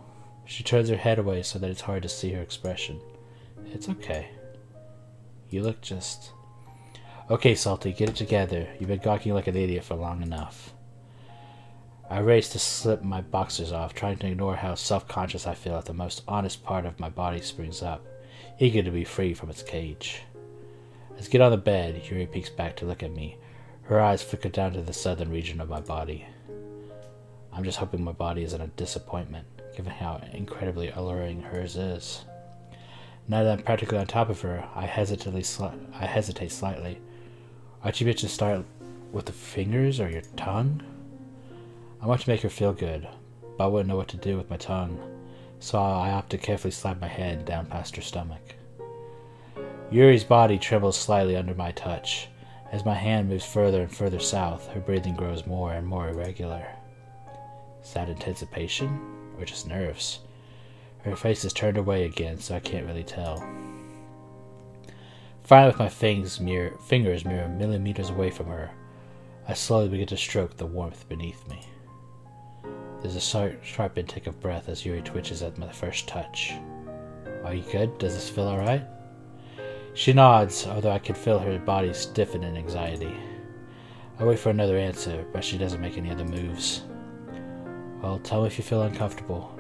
She turns her head away so that it's hard to see her expression. It's okay. You look just... Okay, Salty, get it together. You've been gawking like an idiot for long enough. I race to slip my boxers off, trying to ignore how self-conscious I feel at the most honest part of my body springs up, eager to be free from its cage. As I get on the bed, Yuri peeks back to look at me. Her eyes flicker down to the southern region of my body. I'm just hoping my body isn't a disappointment, given how incredibly alluring hers is. Now that I'm practically on top of her, I hesitate slightly. Aren't you meant to start with the fingers or your tongue? I want to make her feel good, but I wouldn't know what to do with my tongue, so I opt to carefully slide my hand down past her stomach. Yuri's body trembles slightly under my touch, As my hand moves further and further south, her breathing grows more and more irregular. Is that anticipation? Or just nerves? Her face is turned away again, so I can't really tell. Finally, with my fingers mirror millimeters away from her, I slowly begin to stroke the warmth beneath me. There's a sharp intake of breath as Yuri twitches at my first touch. Are you good? Does this feel alright? She nods, although I can feel her body stiffen in anxiety. I wait for another answer, but she doesn't make any other moves. Well, tell me if you feel uncomfortable.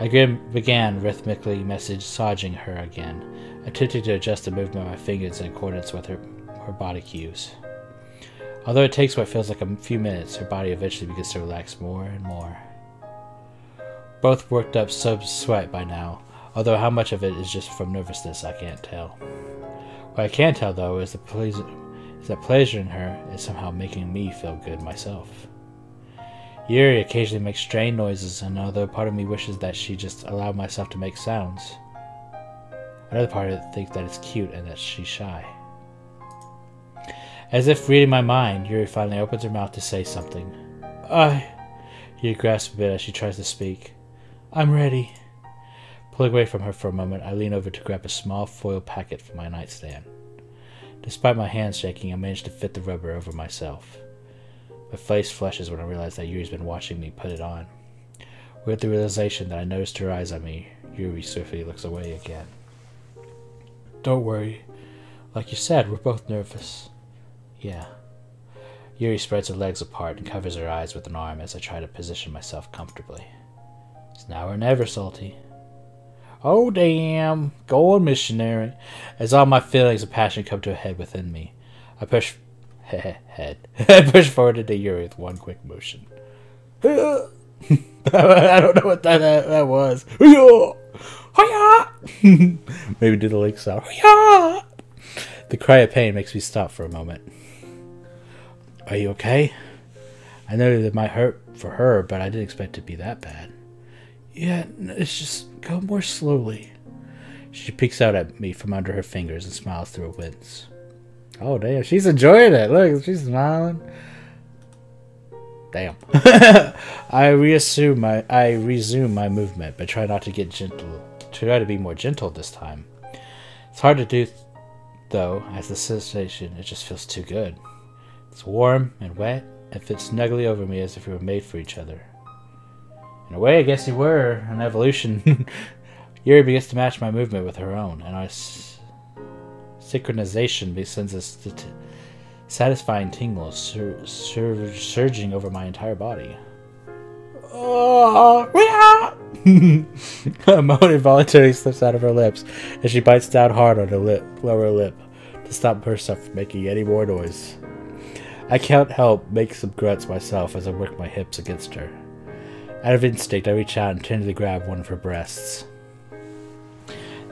I began rhythmically massaging her again, attempting to adjust the movement of my fingers in accordance with her body cues. Although it takes what feels like a few minutes, her body eventually begins to relax more and more. Both worked up some sweat by now, although how much of it is just from nervousness I can't tell. What I can tell, though, is that pleasure in her is somehow making me feel good myself. Yuri occasionally makes strange noises, and although part of me wishes that she just allowed myself to make sounds, another part of it thinks that it's cute and that she's shy. As if reading my mind, Yuri finally opens her mouth to say something. Yuri grasps a bit as she tries to speak. I'm ready. Pulling away from her for a moment, I lean over to grab a small foil packet from my nightstand. Despite my hands shaking, I manage to fit the rubber over myself. My face flushes when I realize that Yuri's been watching me put it on. With the realization that I noticed her eyes on me, Yuri swiftly looks away again. Don't worry. Like you said, we're both nervous. Yeah. Yuri spreads her legs apart and covers her eyes with an arm as I try to position myself comfortably. It's now or never, Salty. Oh damn, go on missionary. As all my feelings of passion come to a head within me, I push forward into Yuri with one quick motion. I don't know what that was. Maybe do the lake sound. The cry of pain makes me stop for a moment. Are you okay? I know that might hurt for her, but I didn't expect it to be that bad. Yeah, it's just go more slowly. She peeks out at me from under her fingers and smiles through her wince. Oh damn, she's enjoying it. Look, she's smiling. Damn. I resume my movement, but try not to get gentle. Try to be more gentle this time. It's hard to do, though, as the sensation, it just feels too good. It's warm and wet and fits snugly over me as if we were made for each other. In a way, I guess we were an evolution. Yuri begins to match my movement with her own, and I. Synchronization sends a satisfying tingle surging over my entire body. A moan involuntarily slips out of her lips, and she bites down hard on her lower lip to stop herself from making any more noise. I can't help make some grunts myself as I work my hips against her. Out of instinct, I reach out and tenderly grab one of her breasts.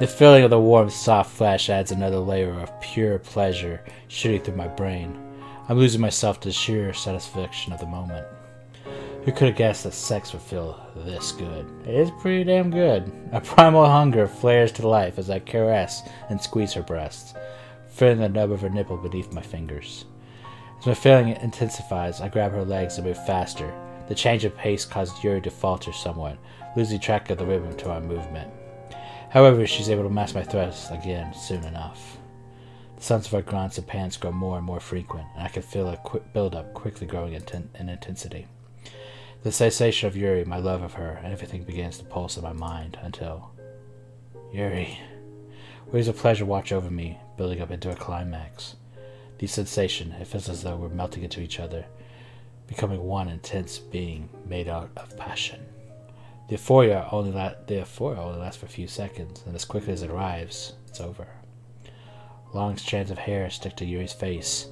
The feeling of the warm, soft flesh adds another layer of pure pleasure shooting through my brain. I'm losing myself to the sheer satisfaction of the moment. Who could have guessed that sex would feel this good? It is pretty damn good. A primal hunger flares to life as I caress and squeeze her breasts, feeling the nub of her nipple beneath my fingers. As my feeling intensifies, I grab her legs and move faster. The change of pace caused Yuri to falter somewhat, losing track of the rhythm to our movement. However, she's able to match my thrusts again soon enough. The sounds of our grunts and pants grow more and more frequent, and I can feel a quick build-up quickly growing in intensity. The sensation of Yuri, my love of her, and everything begins to pulse in my mind until... Yuri... waves of pleasure watch over me, building up into a climax. The sensation, it feels as though we're melting into each other, becoming one intense being made out of passion. The euphoria only lasts for a few seconds, and as quickly as it arrives, it's over. Long strands of hair stick to Yuri's face,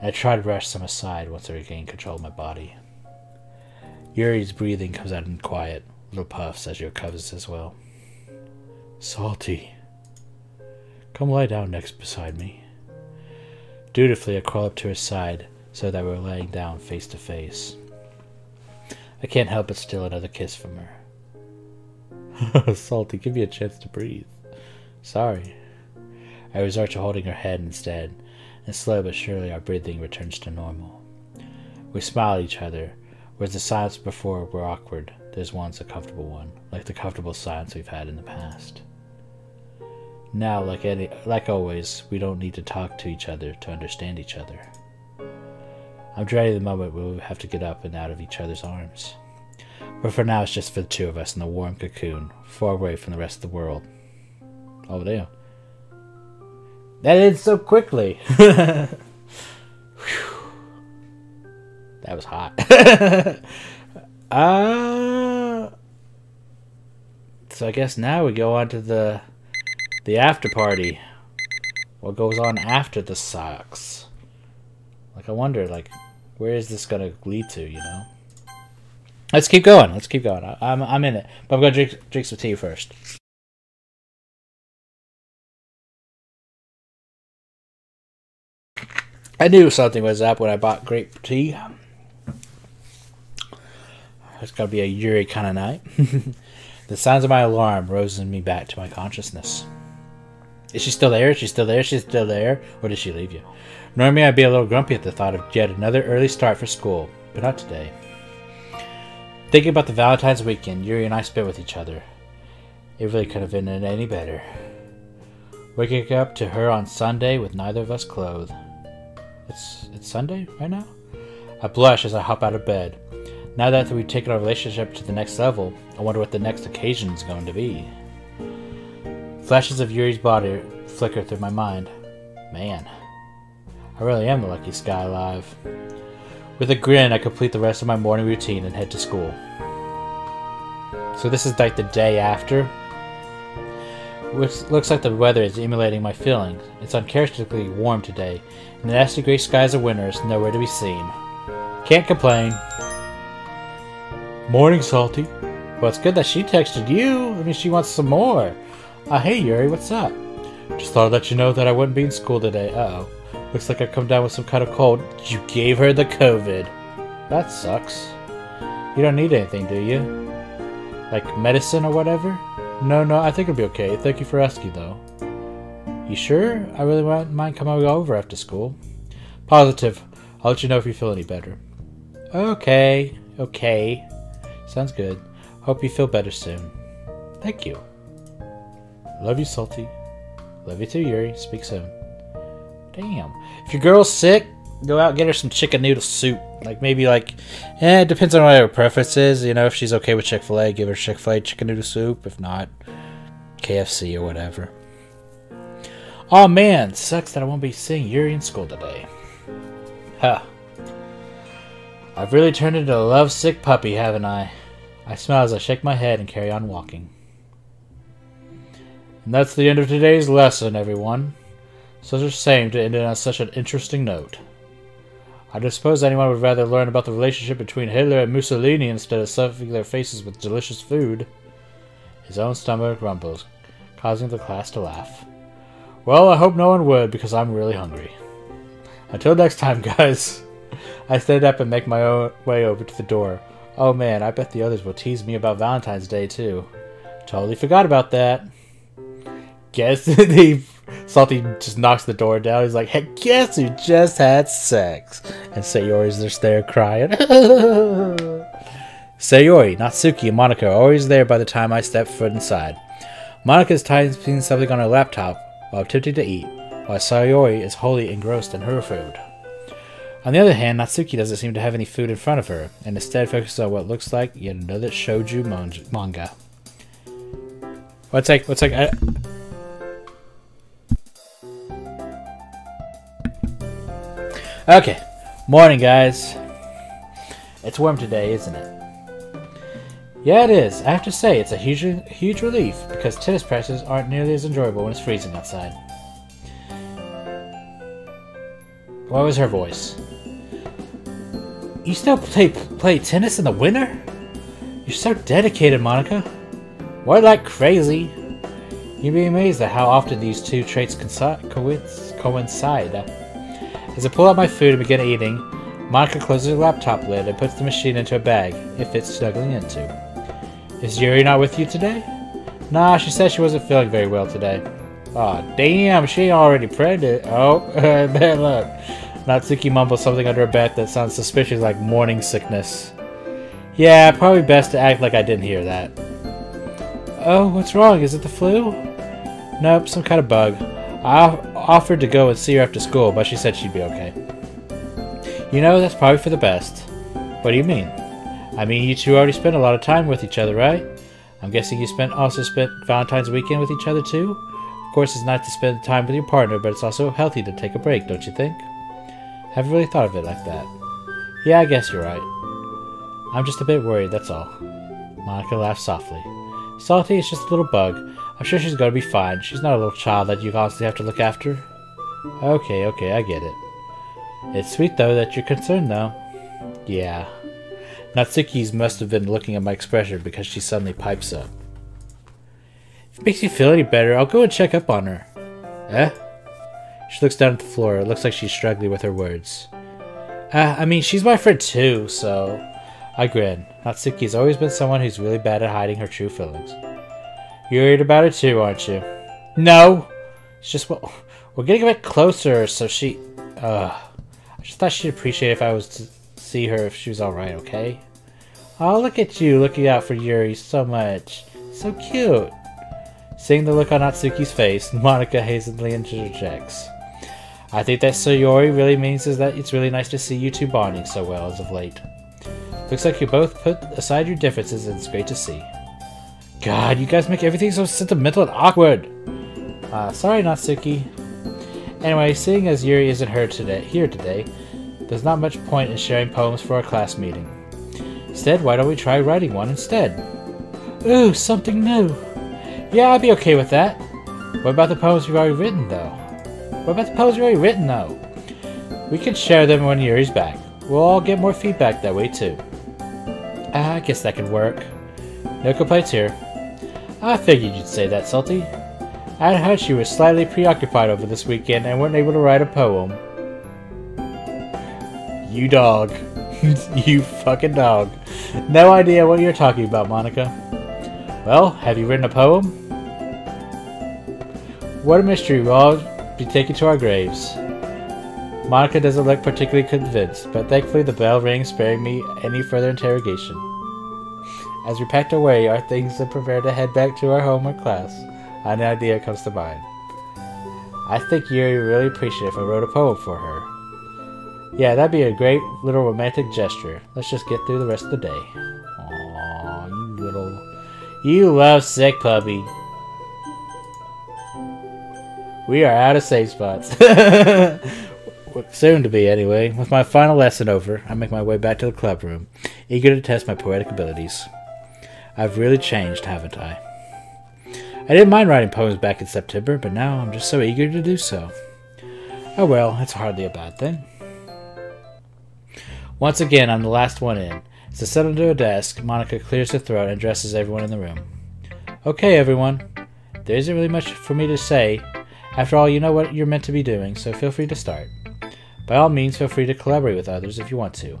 and I try to brush some aside once I regain control of my body. Yuri's breathing comes out in quiet, little puffs as Yuri covers as well. Salty. Come lie down next beside me. Dutifully, I crawl up to her side so that we're laying down face to face. I can't help but steal another kiss from her. Salty, give me a chance to breathe. Sorry. I resort to holding her head instead, and slow but surely our breathing returns to normal. We smile at each other, whereas the silence before were awkward. There's once a comfortable one, like the comfortable silence we've had in the past. Now, like always, we don't need to talk to each other to understand each other. I'm dreading the moment where we have to get up and out of each other's arms. But for now, it's just for the two of us in the warm cocoon, far away from the rest of the world. Oh, damn. That ended so quickly! That was hot. So I guess now we go on to the after party. What goes on after the socks? Like, I wonder, like, where is this gonna lead to, you know? Let's keep going. Let's keep going. I'm in it. But I'm gonna drink some tea first. I knew something was up when I bought grape tea. It's gonna be a Yuri kind of night. The sounds of my alarm rose me back to my consciousness. Is she still there? Is she still there? Is she still there? Or did she leave you? Normally I'd be a little grumpy at the thought of yet another early start for school, but not today. Thinking about the Valentine's weekend Yuri and I spent with each other. It really could have been any better. Waking up to her on Sunday with neither of us clothed. It's Sunday right now? I blush as I hop out of bed. Now that we've taken our relationship to the next level, I wonder what the next occasion is going to be. Flashes of Yuri's body flicker through my mind. Man, I really am the luckiest guy alive. With a grin, I complete the rest of my morning routine and head to school. So this is like the day after, which looks like the weather is emulating my feelings. It's uncharacteristically warm today, and the nasty gray skies of winter is nowhere to be seen. Can't complain. Morning, Salty. Well, it's good that she texted you. I mean, she wants some more. Hey, Yuri, what's up? Just thought I'd let you know that I wouldn't be in school today. Uh-oh. Looks like I've come down with some kind of cold. You gave her the COVID. That sucks. You don't need anything, do you? Like medicine or whatever? No, I think it'll be okay. Thank you for asking, though. You sure? I really wouldn't mind coming over after school. Positive. I'll let you know if you feel any better. Okay. Sounds good. Hope you feel better soon. Thank you. Love you, Salty. Love you too, Yuri. Speak soon. Damn. If your girl's sick, go out and get her some chicken noodle soup. Like, maybe, like, it depends on what her preference is. You know, if she's okay with Chick-fil-A, give her Chick-fil-A chicken noodle soup. If not, KFC or whatever. Aw, man. Sucks that I won't be seeing Yuri in school today. Huh. I've really turned into a lovesick puppy, haven't I? I smile as I shake my head and carry on walking. And that's the end of today's lesson, everyone. Such a shame to end it on such an interesting note. I don't suppose anyone would rather learn about the relationship between Hitler and Mussolini instead of stuffing their faces with delicious food. His own stomach rumbles, causing the class to laugh. Well, I hope no one would, because I'm really hungry. Until next time, guys. I stand up and make my own way over to the door. Oh man, I bet the others will tease me about Valentine's Day too. Totally forgot about that. Guess the Salty just knocks the door down. He's like, hey, guess who just had sex? And Sayori's just there crying. Sayori, Natsuki, and Monika are always there by the time I step foot inside. Monika's typing something on her laptop while attempting to eat, while Sayori is wholly engrossed in her food. On the other hand, Natsuki doesn't seem to have any food in front of her, and instead focuses on what looks like yet another shoujo manga. What's like? Okay, morning, guys. It's warm today, isn't it? Yeah, it is. I have to say, it's a huge relief because tennis practices aren't nearly as enjoyable when it's freezing outside. What was her voice? You still play tennis in the winter? You're so dedicated, Monika. We're like crazy. You'd be amazed at how often these two traits coincide. As I pull out my food and begin eating, Monika closes her laptop lid and puts the machine into a bag it fits snuggling into. Is Yuri not with you today? Nah, she said she wasn't feeling very well today. Aw, oh, damn, she already pregnant. Oh, bad luck. Natsuki mumbles something under her breath that sounds suspicious, like morning sickness. Yeah, probably best to act like I didn't hear that. Oh, what's wrong? Is it the flu? Nope, some kind of bug. I offered to go and see her after school, but she said she'd be okay. You know, that's probably for the best. What do you mean? I mean, you two already spent a lot of time with each other, right? I'm guessing you also spent Valentine's weekend with each other, too? Of course, it's nice to spend time with your partner, but it's also healthy to take a break, don't you think? Haven't really thought of it like that. Yeah, I guess you're right. I'm just a bit worried, that's all. Monika laughed softly. Salty is just a little bug. I'm sure she's going to be fine. She's not a little child that you constantly have to look after. Okay, I get it. It's sweet, though, that you're concerned, though. Yeah. Natsuki's must have been looking at my expression because she suddenly pipes up. If it makes you feel any better, I'll go and check up on her. Eh? She looks down at the floor. It looks like she's struggling with her words. I mean, she's my friend too, so... I grin. Natsuki's always been someone who's really bad at hiding her true feelings. You're worried about her too, aren't you? No! It's just, well, we're getting a bit closer, so she... I just thought she'd appreciate if I was to see her if she was alright, okay? Oh, look at you looking out for Yuri so much. So cute. Seeing the look on Natsuki's face, Monika hastily interjects. I think that Sayori really means is that it's really nice to see you two bonding so well as of late. Looks like you both put aside your differences and it's great to see. God, you guys make everything so sentimental and awkward! Sorry Natsuki. Anyway, seeing as Yuri isn't here today, there's not much point in sharing poems for our class meeting. Instead, why don't we try writing one instead? Ooh, something new! Yeah, I'd be okay with that. What about the poems we've already written, though? We could share them when Yuri's back. We'll all get more feedback that way, too. I guess that could work. No complaints here. I figured you'd say that, Salty. I'd heard you were slightly preoccupied over this weekend and weren't able to write a poem. You dog. You fucking dog. No idea what you're talking about, Monika. Well, have you written a poem? What a mystery, we'll all be taken to our graves. Monika doesn't look particularly convinced, but thankfully the bell rings, sparing me any further interrogation. As we packed away our things and prepared to head back to our home or class, an idea comes to mind. I think Yuri would really appreciate it if I wrote a poem for her. Yeah, that'd be a great little romantic gesture. Let's just get through the rest of the day. Aww, you little... You lovesick puppy. We are out of safe spots. Soon to be, anyway. With my final lesson over, I make my way back to the club room, eager to test my poetic abilities. I've really changed, haven't I? I didn't mind writing poems back in September, but now I'm just so eager to do so. Oh well, it's hardly a bad thing. Once again, I'm the last one in. As I settle to a desk, Monika clears her throat and addresses everyone in the room. Okay, everyone. There isn't really much for me to say. After all, you know what you're meant to be doing, so feel free to start. By all means, feel free to collaborate with others if you want to.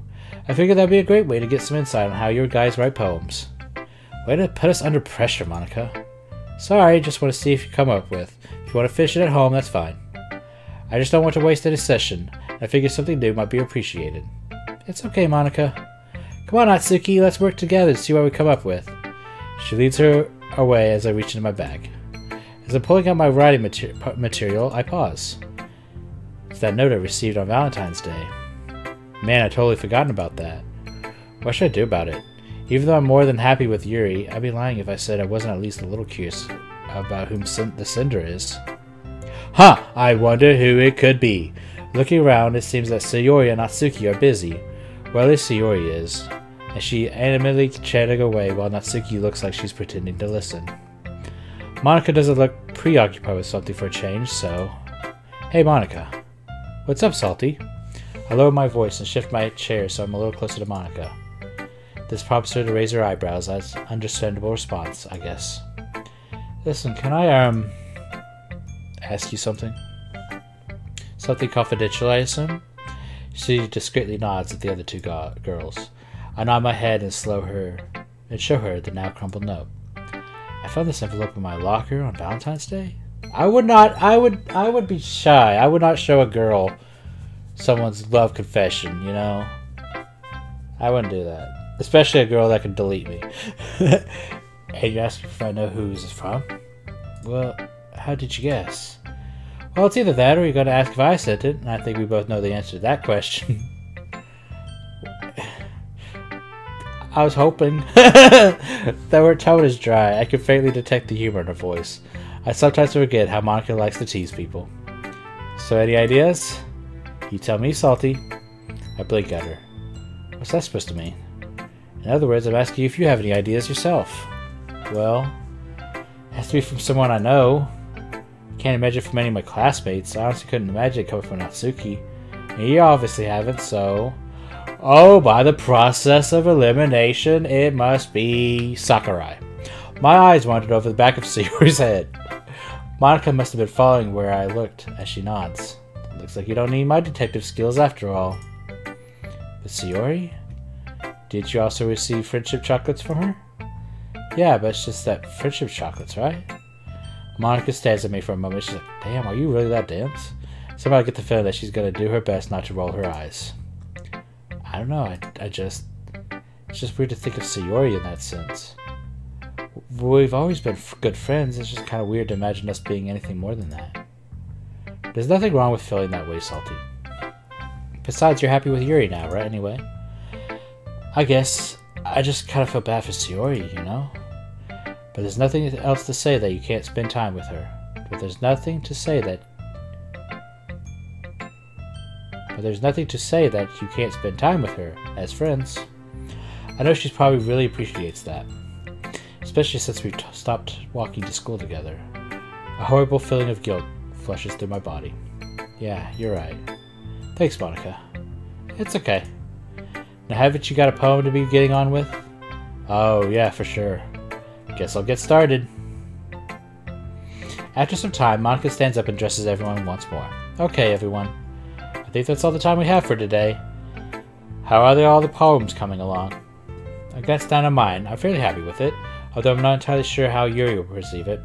I figure that'd be a great way to get some insight on how your guys write poems. Way to put us under pressure, Monika. Sorry, just want to see if you come up with. If you want to fish it at home, that's fine. I just don't want to waste any session. I figure something new might be appreciated. It's okay, Monika. Come on, Natsuki, let's work together to see what we come up with. She leads her away as I reach into my bag. As I'm pulling out my writing material, I pause. It's that note I received on Valentine's Day. Man, I'd totally forgotten about that. What should I do about it? Even though I'm more than happy with Yuri, I'd be lying if I said I wasn't at least a little curious about whom the sender is. Huh! I wonder who it could be. Looking around, it seems that Sayori and Natsuki are busy. Well, at least Sayori is, and she animatedly chatting away while Natsuki looks like she's pretending to listen. Monika doesn't look preoccupied with something for a change, so... Hey, Monika. What's up, Salty? I lower my voice and shift my chair so I'm a little closer to Monika. This prompts her to raise her eyebrows as an understandable response, I guess. Listen, can I, ask you something? Something confidential, I assume? She discreetly nods at the other two girls. I nod my head and show her the now crumpled note. I found this envelope in my locker on Valentine's Day. I would be shy. I would not show a girl someone's love confession, you know? I wouldn't do that. Especially a girl that can delete me. Hey, you asked me if I know who this is from? Well, how did you guess? Well, it's either that or you're going to ask if I sent it, and I think we both know the answer to that question. I was hoping that her tone is dry. I could faintly detect the humor in her voice. I sometimes forget how Monika likes to tease people. So any ideas? You tell me, Salty. I blink at her. What's that supposed to mean? In other words, I'm asking you if you have any ideas yourself. Well, it has to be from someone I know. Can't imagine from any of my classmates. I honestly couldn't imagine it coming from Natsuki. And you obviously haven't, so... Oh, by the process of elimination, it must be Sakurai. My eyes wandered over the back of Sayori's head. Monika must have been following where I looked as she nods. Looks like you don't need my detective skills after all. But Sayori? Did you also receive friendship chocolates from her? Yeah, but it's just that friendship chocolates, right? Monika stares at me for a moment. She's like, damn, are you really that dense? Somehow I get the feeling that she's going to do her best not to roll her eyes. I don't know, it's just weird to think of Sayori in that sense. We've always been good friends, it's just kind of weird to imagine us being anything more than that. There's nothing wrong with feeling that way, Salty. Besides, you're happy with Yuri now, right, anyway? I guess, I just kind of feel bad for Sayori, you know? But there's nothing else to say that you can't spend time with her. But there's nothing to say that you can't spend time with her as friends. I know she probably really appreciates that, especially since we stopped walking to school together. A horrible feeling of guilt flushes through my body. Yeah, you're right. Thanks, Monika. It's okay. Now, haven't you got a poem to be getting on with? Oh, yeah, for sure. Guess I'll get started. After some time, Monika stands up and dresses everyone once more. Okay, everyone. I think that's all the time we have for today. How are all the poems coming along? I glanced down on mine. I'm fairly happy with it, although I'm not entirely sure how Yuri will perceive it.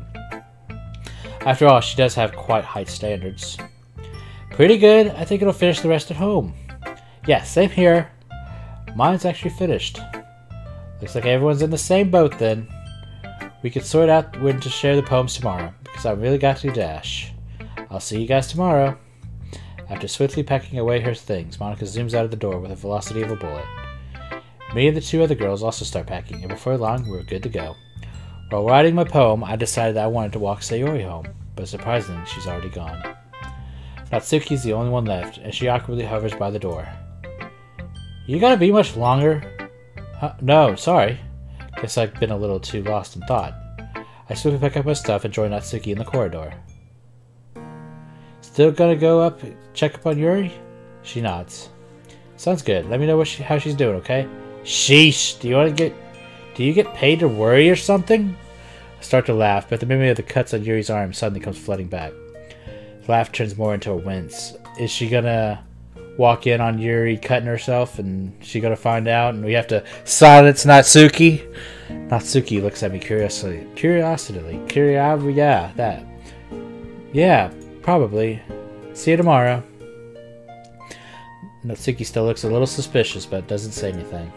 After all, she does have quite high standards. Pretty good. I think it'll finish the rest at home. Yeah, same here. Mine's actually finished. Looks like everyone's in the same boat then. We could sort out when to share the poems tomorrow, because I really got to dash. I'll see you guys tomorrow. After swiftly packing away her things, Monika zooms out of the door with the velocity of a bullet. Me and the two other girls also start packing, and before long, we're good to go. While writing my poem, I decided that I wanted to walk Sayori home, but surprisingly, she's already gone. Natsuki's the only one left, and she awkwardly hovers by the door. You gotta be much longer? Huh? No, sorry. Guess I've been a little too lost in thought. I swiftly pick up my stuff and join Natsuki in the corridor. Still gonna go up and check up on Yuri? She nods. Sounds good. Let me know what how she's doing, okay? Sheesh! Do you get paid to worry or something? I start to laugh, but the memory of the cuts on Yuri's arm suddenly comes flooding back. The laugh turns more into a wince. Is she gonna walk in on Yuri cutting herself, and she gonna find out, and we have to silence Natsuki? Natsuki looks at me curiously. Yeah. Probably. See you tomorrow. Natsuki still looks a little suspicious, but doesn't say anything.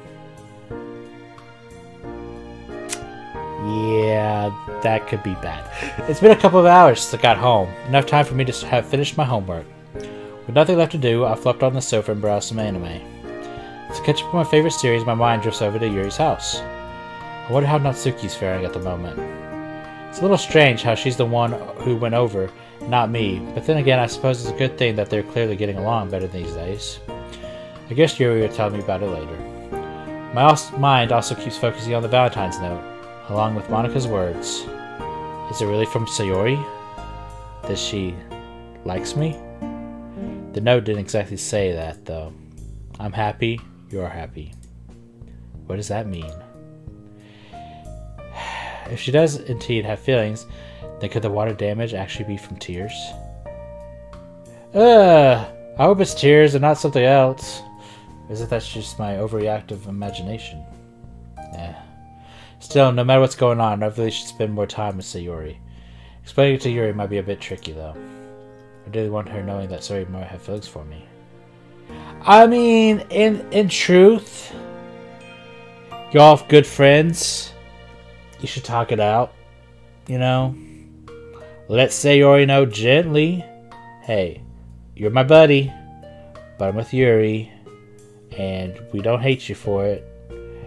Yeah, that could be bad. It's been a couple of hours since I got home. Enough time for me to have finished my homework. With nothing left to do, I flopped on the sofa and browsed some anime. To catch up on my favorite series, my mind drifts over to Yuri's house. I wonder how Natsuki's faring at the moment. It's a little strange how she's the one who went over, not me, but then again I suppose it's a good thing that they're clearly getting along better these days. I guess Yuri will tell me about it later. My mind also keeps focusing on the Valentine's note, along with Monika's words. Is it really from Sayori? That she likes me? The note didn't exactly say that, though. I'm happy, you're happy. What does that mean? If she does indeed have feelings, then could the water damage actually be from tears? I hope it's tears and not something else. Is it that's just my overreactive imagination? Yeah. Still, no matter what's going on, I really should spend more time with Sayori. Explaining to Yuri might be a bit tricky, though. I really want her knowing that Sayori might have feelings for me. I mean, in truth, y'all have good friends. You should talk it out, you know? Let Sayori know gently. Hey, you're my buddy, but I'm with Yuri, and we don't hate you for it.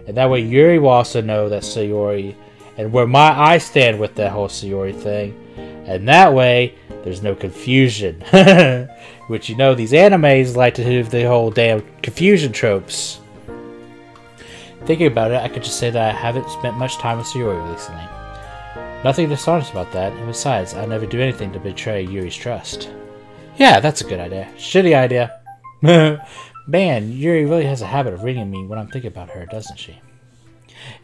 And that way Yuri will also know that Sayori, and where I stand with that whole Sayori thing. And that way, there's no confusion. Which, you know, these animes like to do the whole damn confusion tropes. Thinking about it, I could just say that I haven't spent much time with Sayori recently. Nothing dishonest about that, and besides, I never do anything to betray Yuri's trust. Yeah, that's a good idea. Shitty idea. Man, Yuri really has a habit of reading me when I'm thinking about her, doesn't she?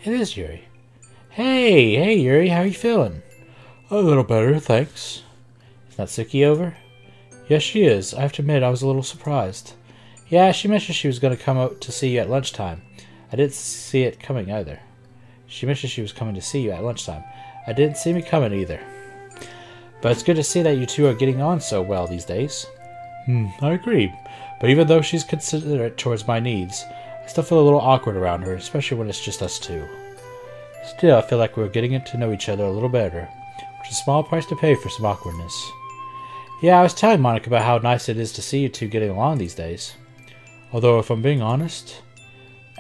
It is Yuri. Hey Yuri, how are you feeling? A little better, thanks. Is Natsuki over? Yes, she is. I have to admit, I was a little surprised. Yeah, she mentioned she was going to come out to see you at lunchtime. I didn't see it coming either. She mentioned she was coming to see you at lunchtime. I didn't see me coming either. But it's good to see that you two are getting on so well these days. I agree. But even though she's considerate towards my needs, I still feel a little awkward around her, especially when it's just us two. Still, I feel like we're getting to know each other a little better, which is a small price to pay for some awkwardness. Yeah, I was telling Monika about how nice it is to see you two getting along these days. Although, if I'm being honest,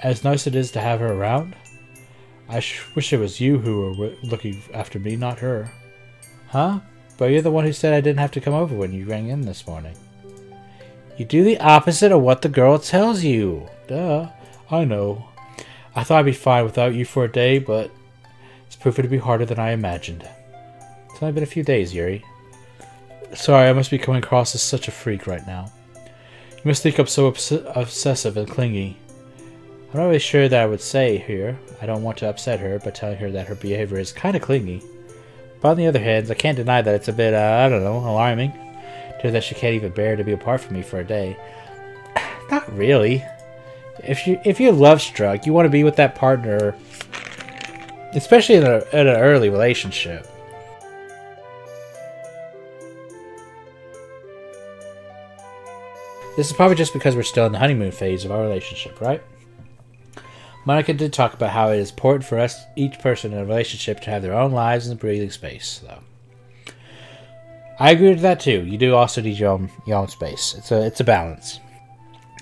as nice it is to have her around, I wish it was you who were looking after me, not her. Huh? But you're the one who said I didn't have to come over when you rang in this morning. You do the opposite of what the girl tells you. Duh. I know. I thought I'd be fine without you for a day, but it's proven to be harder than I imagined. It's only been a few days, Yuri. Sorry, I must be coming across as such a freak right now. You must think I'm so obsessive and clingy. I'm not really sure that I would say here. I don't want to upset her by telling her that her behavior is kind of clingy. But on the other hand, I can't deny that it's a bit, I don't know, alarming. To that she can't even bear to be apart from me for a day. Not really. If you're love struck, you want to be with that partner, especially in an early relationship. This is probably just because we're still in the honeymoon phase of our relationship, right? Monika did talk about how it is important for us, each person in a relationship, to have their own lives and breathing space, though. I agree with that too. You do also need your own space. It's a balance.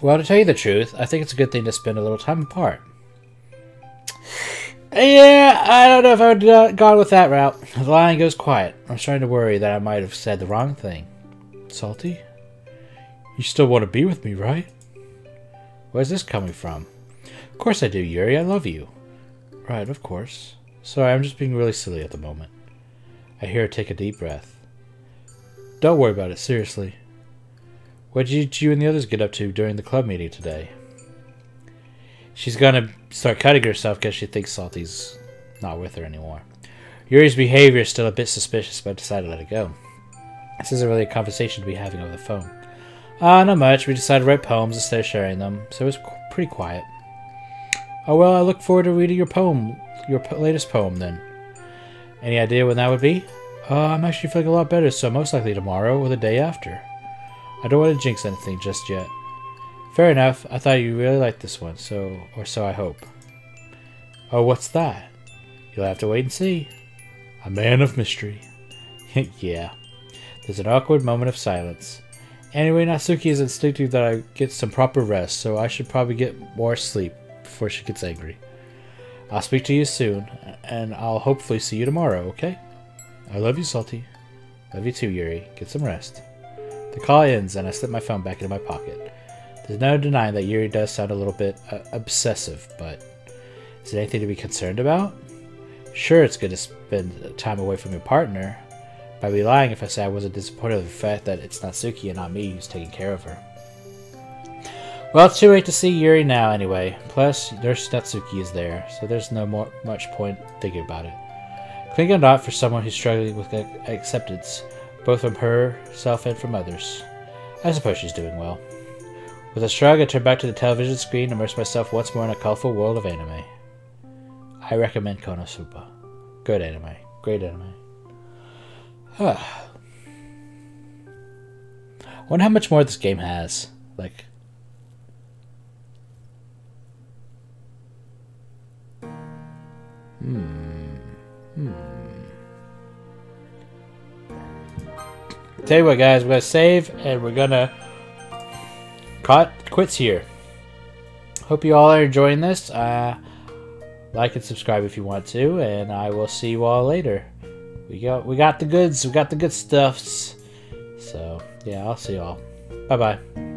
Well, to tell you the truth, I think it's a good thing to spend a little time apart. Yeah, I don't know if I would have gone with that route. The line goes quiet. I'm starting to worry that I might have said the wrong thing. Salty? You still want to be with me, right? Where's this coming from? Of course I do, Yuri. I love you. Right, of course. Sorry, I'm just being really silly at the moment. I hear her take a deep breath. Don't worry about it, seriously. What did you and the others get up to during the club meeting today? She's gonna start cutting herself because she thinks Salty's not with her anymore. Yuri's behavior is still a bit suspicious, but I decided to let it go. This isn't really a conversation to be having over the phone. Not much. We decided to write poems instead of sharing them, so it was pretty quiet. Oh well, I look forward to reading your latest poem then. Any idea when that would be? I'm actually feeling a lot better, so most likely tomorrow or the day after. I don't want to jinx anything just yet. Fair enough. I thought you really liked this one, so I hope. Oh, what's that? You'll have to wait and see. A man of mystery. Yeah. There's an awkward moment of silence. Anyway, Natsuki is instinctive that I get some proper rest, so I should probably get more sleep before she gets angry. I'll speak to you soon, and I'll hopefully see you tomorrow, okay? I love you, Salty. Love you too, Yuri. Get some rest. The call ends, and I slip my phone back into my pocket. There's no denying that Yuri does sound a little bit obsessive, but is it anything to be concerned about? Sure, it's good to spend time away from your partner, but I'd be lying if I said I wasn't disappointed with the fact that it's Natsuki and not me who's taking care of her. Well, it's too late to see Yuri now anyway. Plus, Nurse Natsuki is there, so there's no more much point thinking about it. Cling or not for someone who's struggling with acceptance, both from herself and from others. I suppose she's doing well. With a shrug, I turn back to the television screen and immerse myself once more in a colorful world of anime. I recommend Konosuba. Good anime. Great anime. I wonder how much more this game has. Like, Tell you what, guys, we're gonna save and we're gonna cut quits here. Hope you all are enjoying this. Like and subscribe if you want to, and I will see you all later. We got the goods, we got the good stuffs. So yeah, I'll see y'all. Bye bye.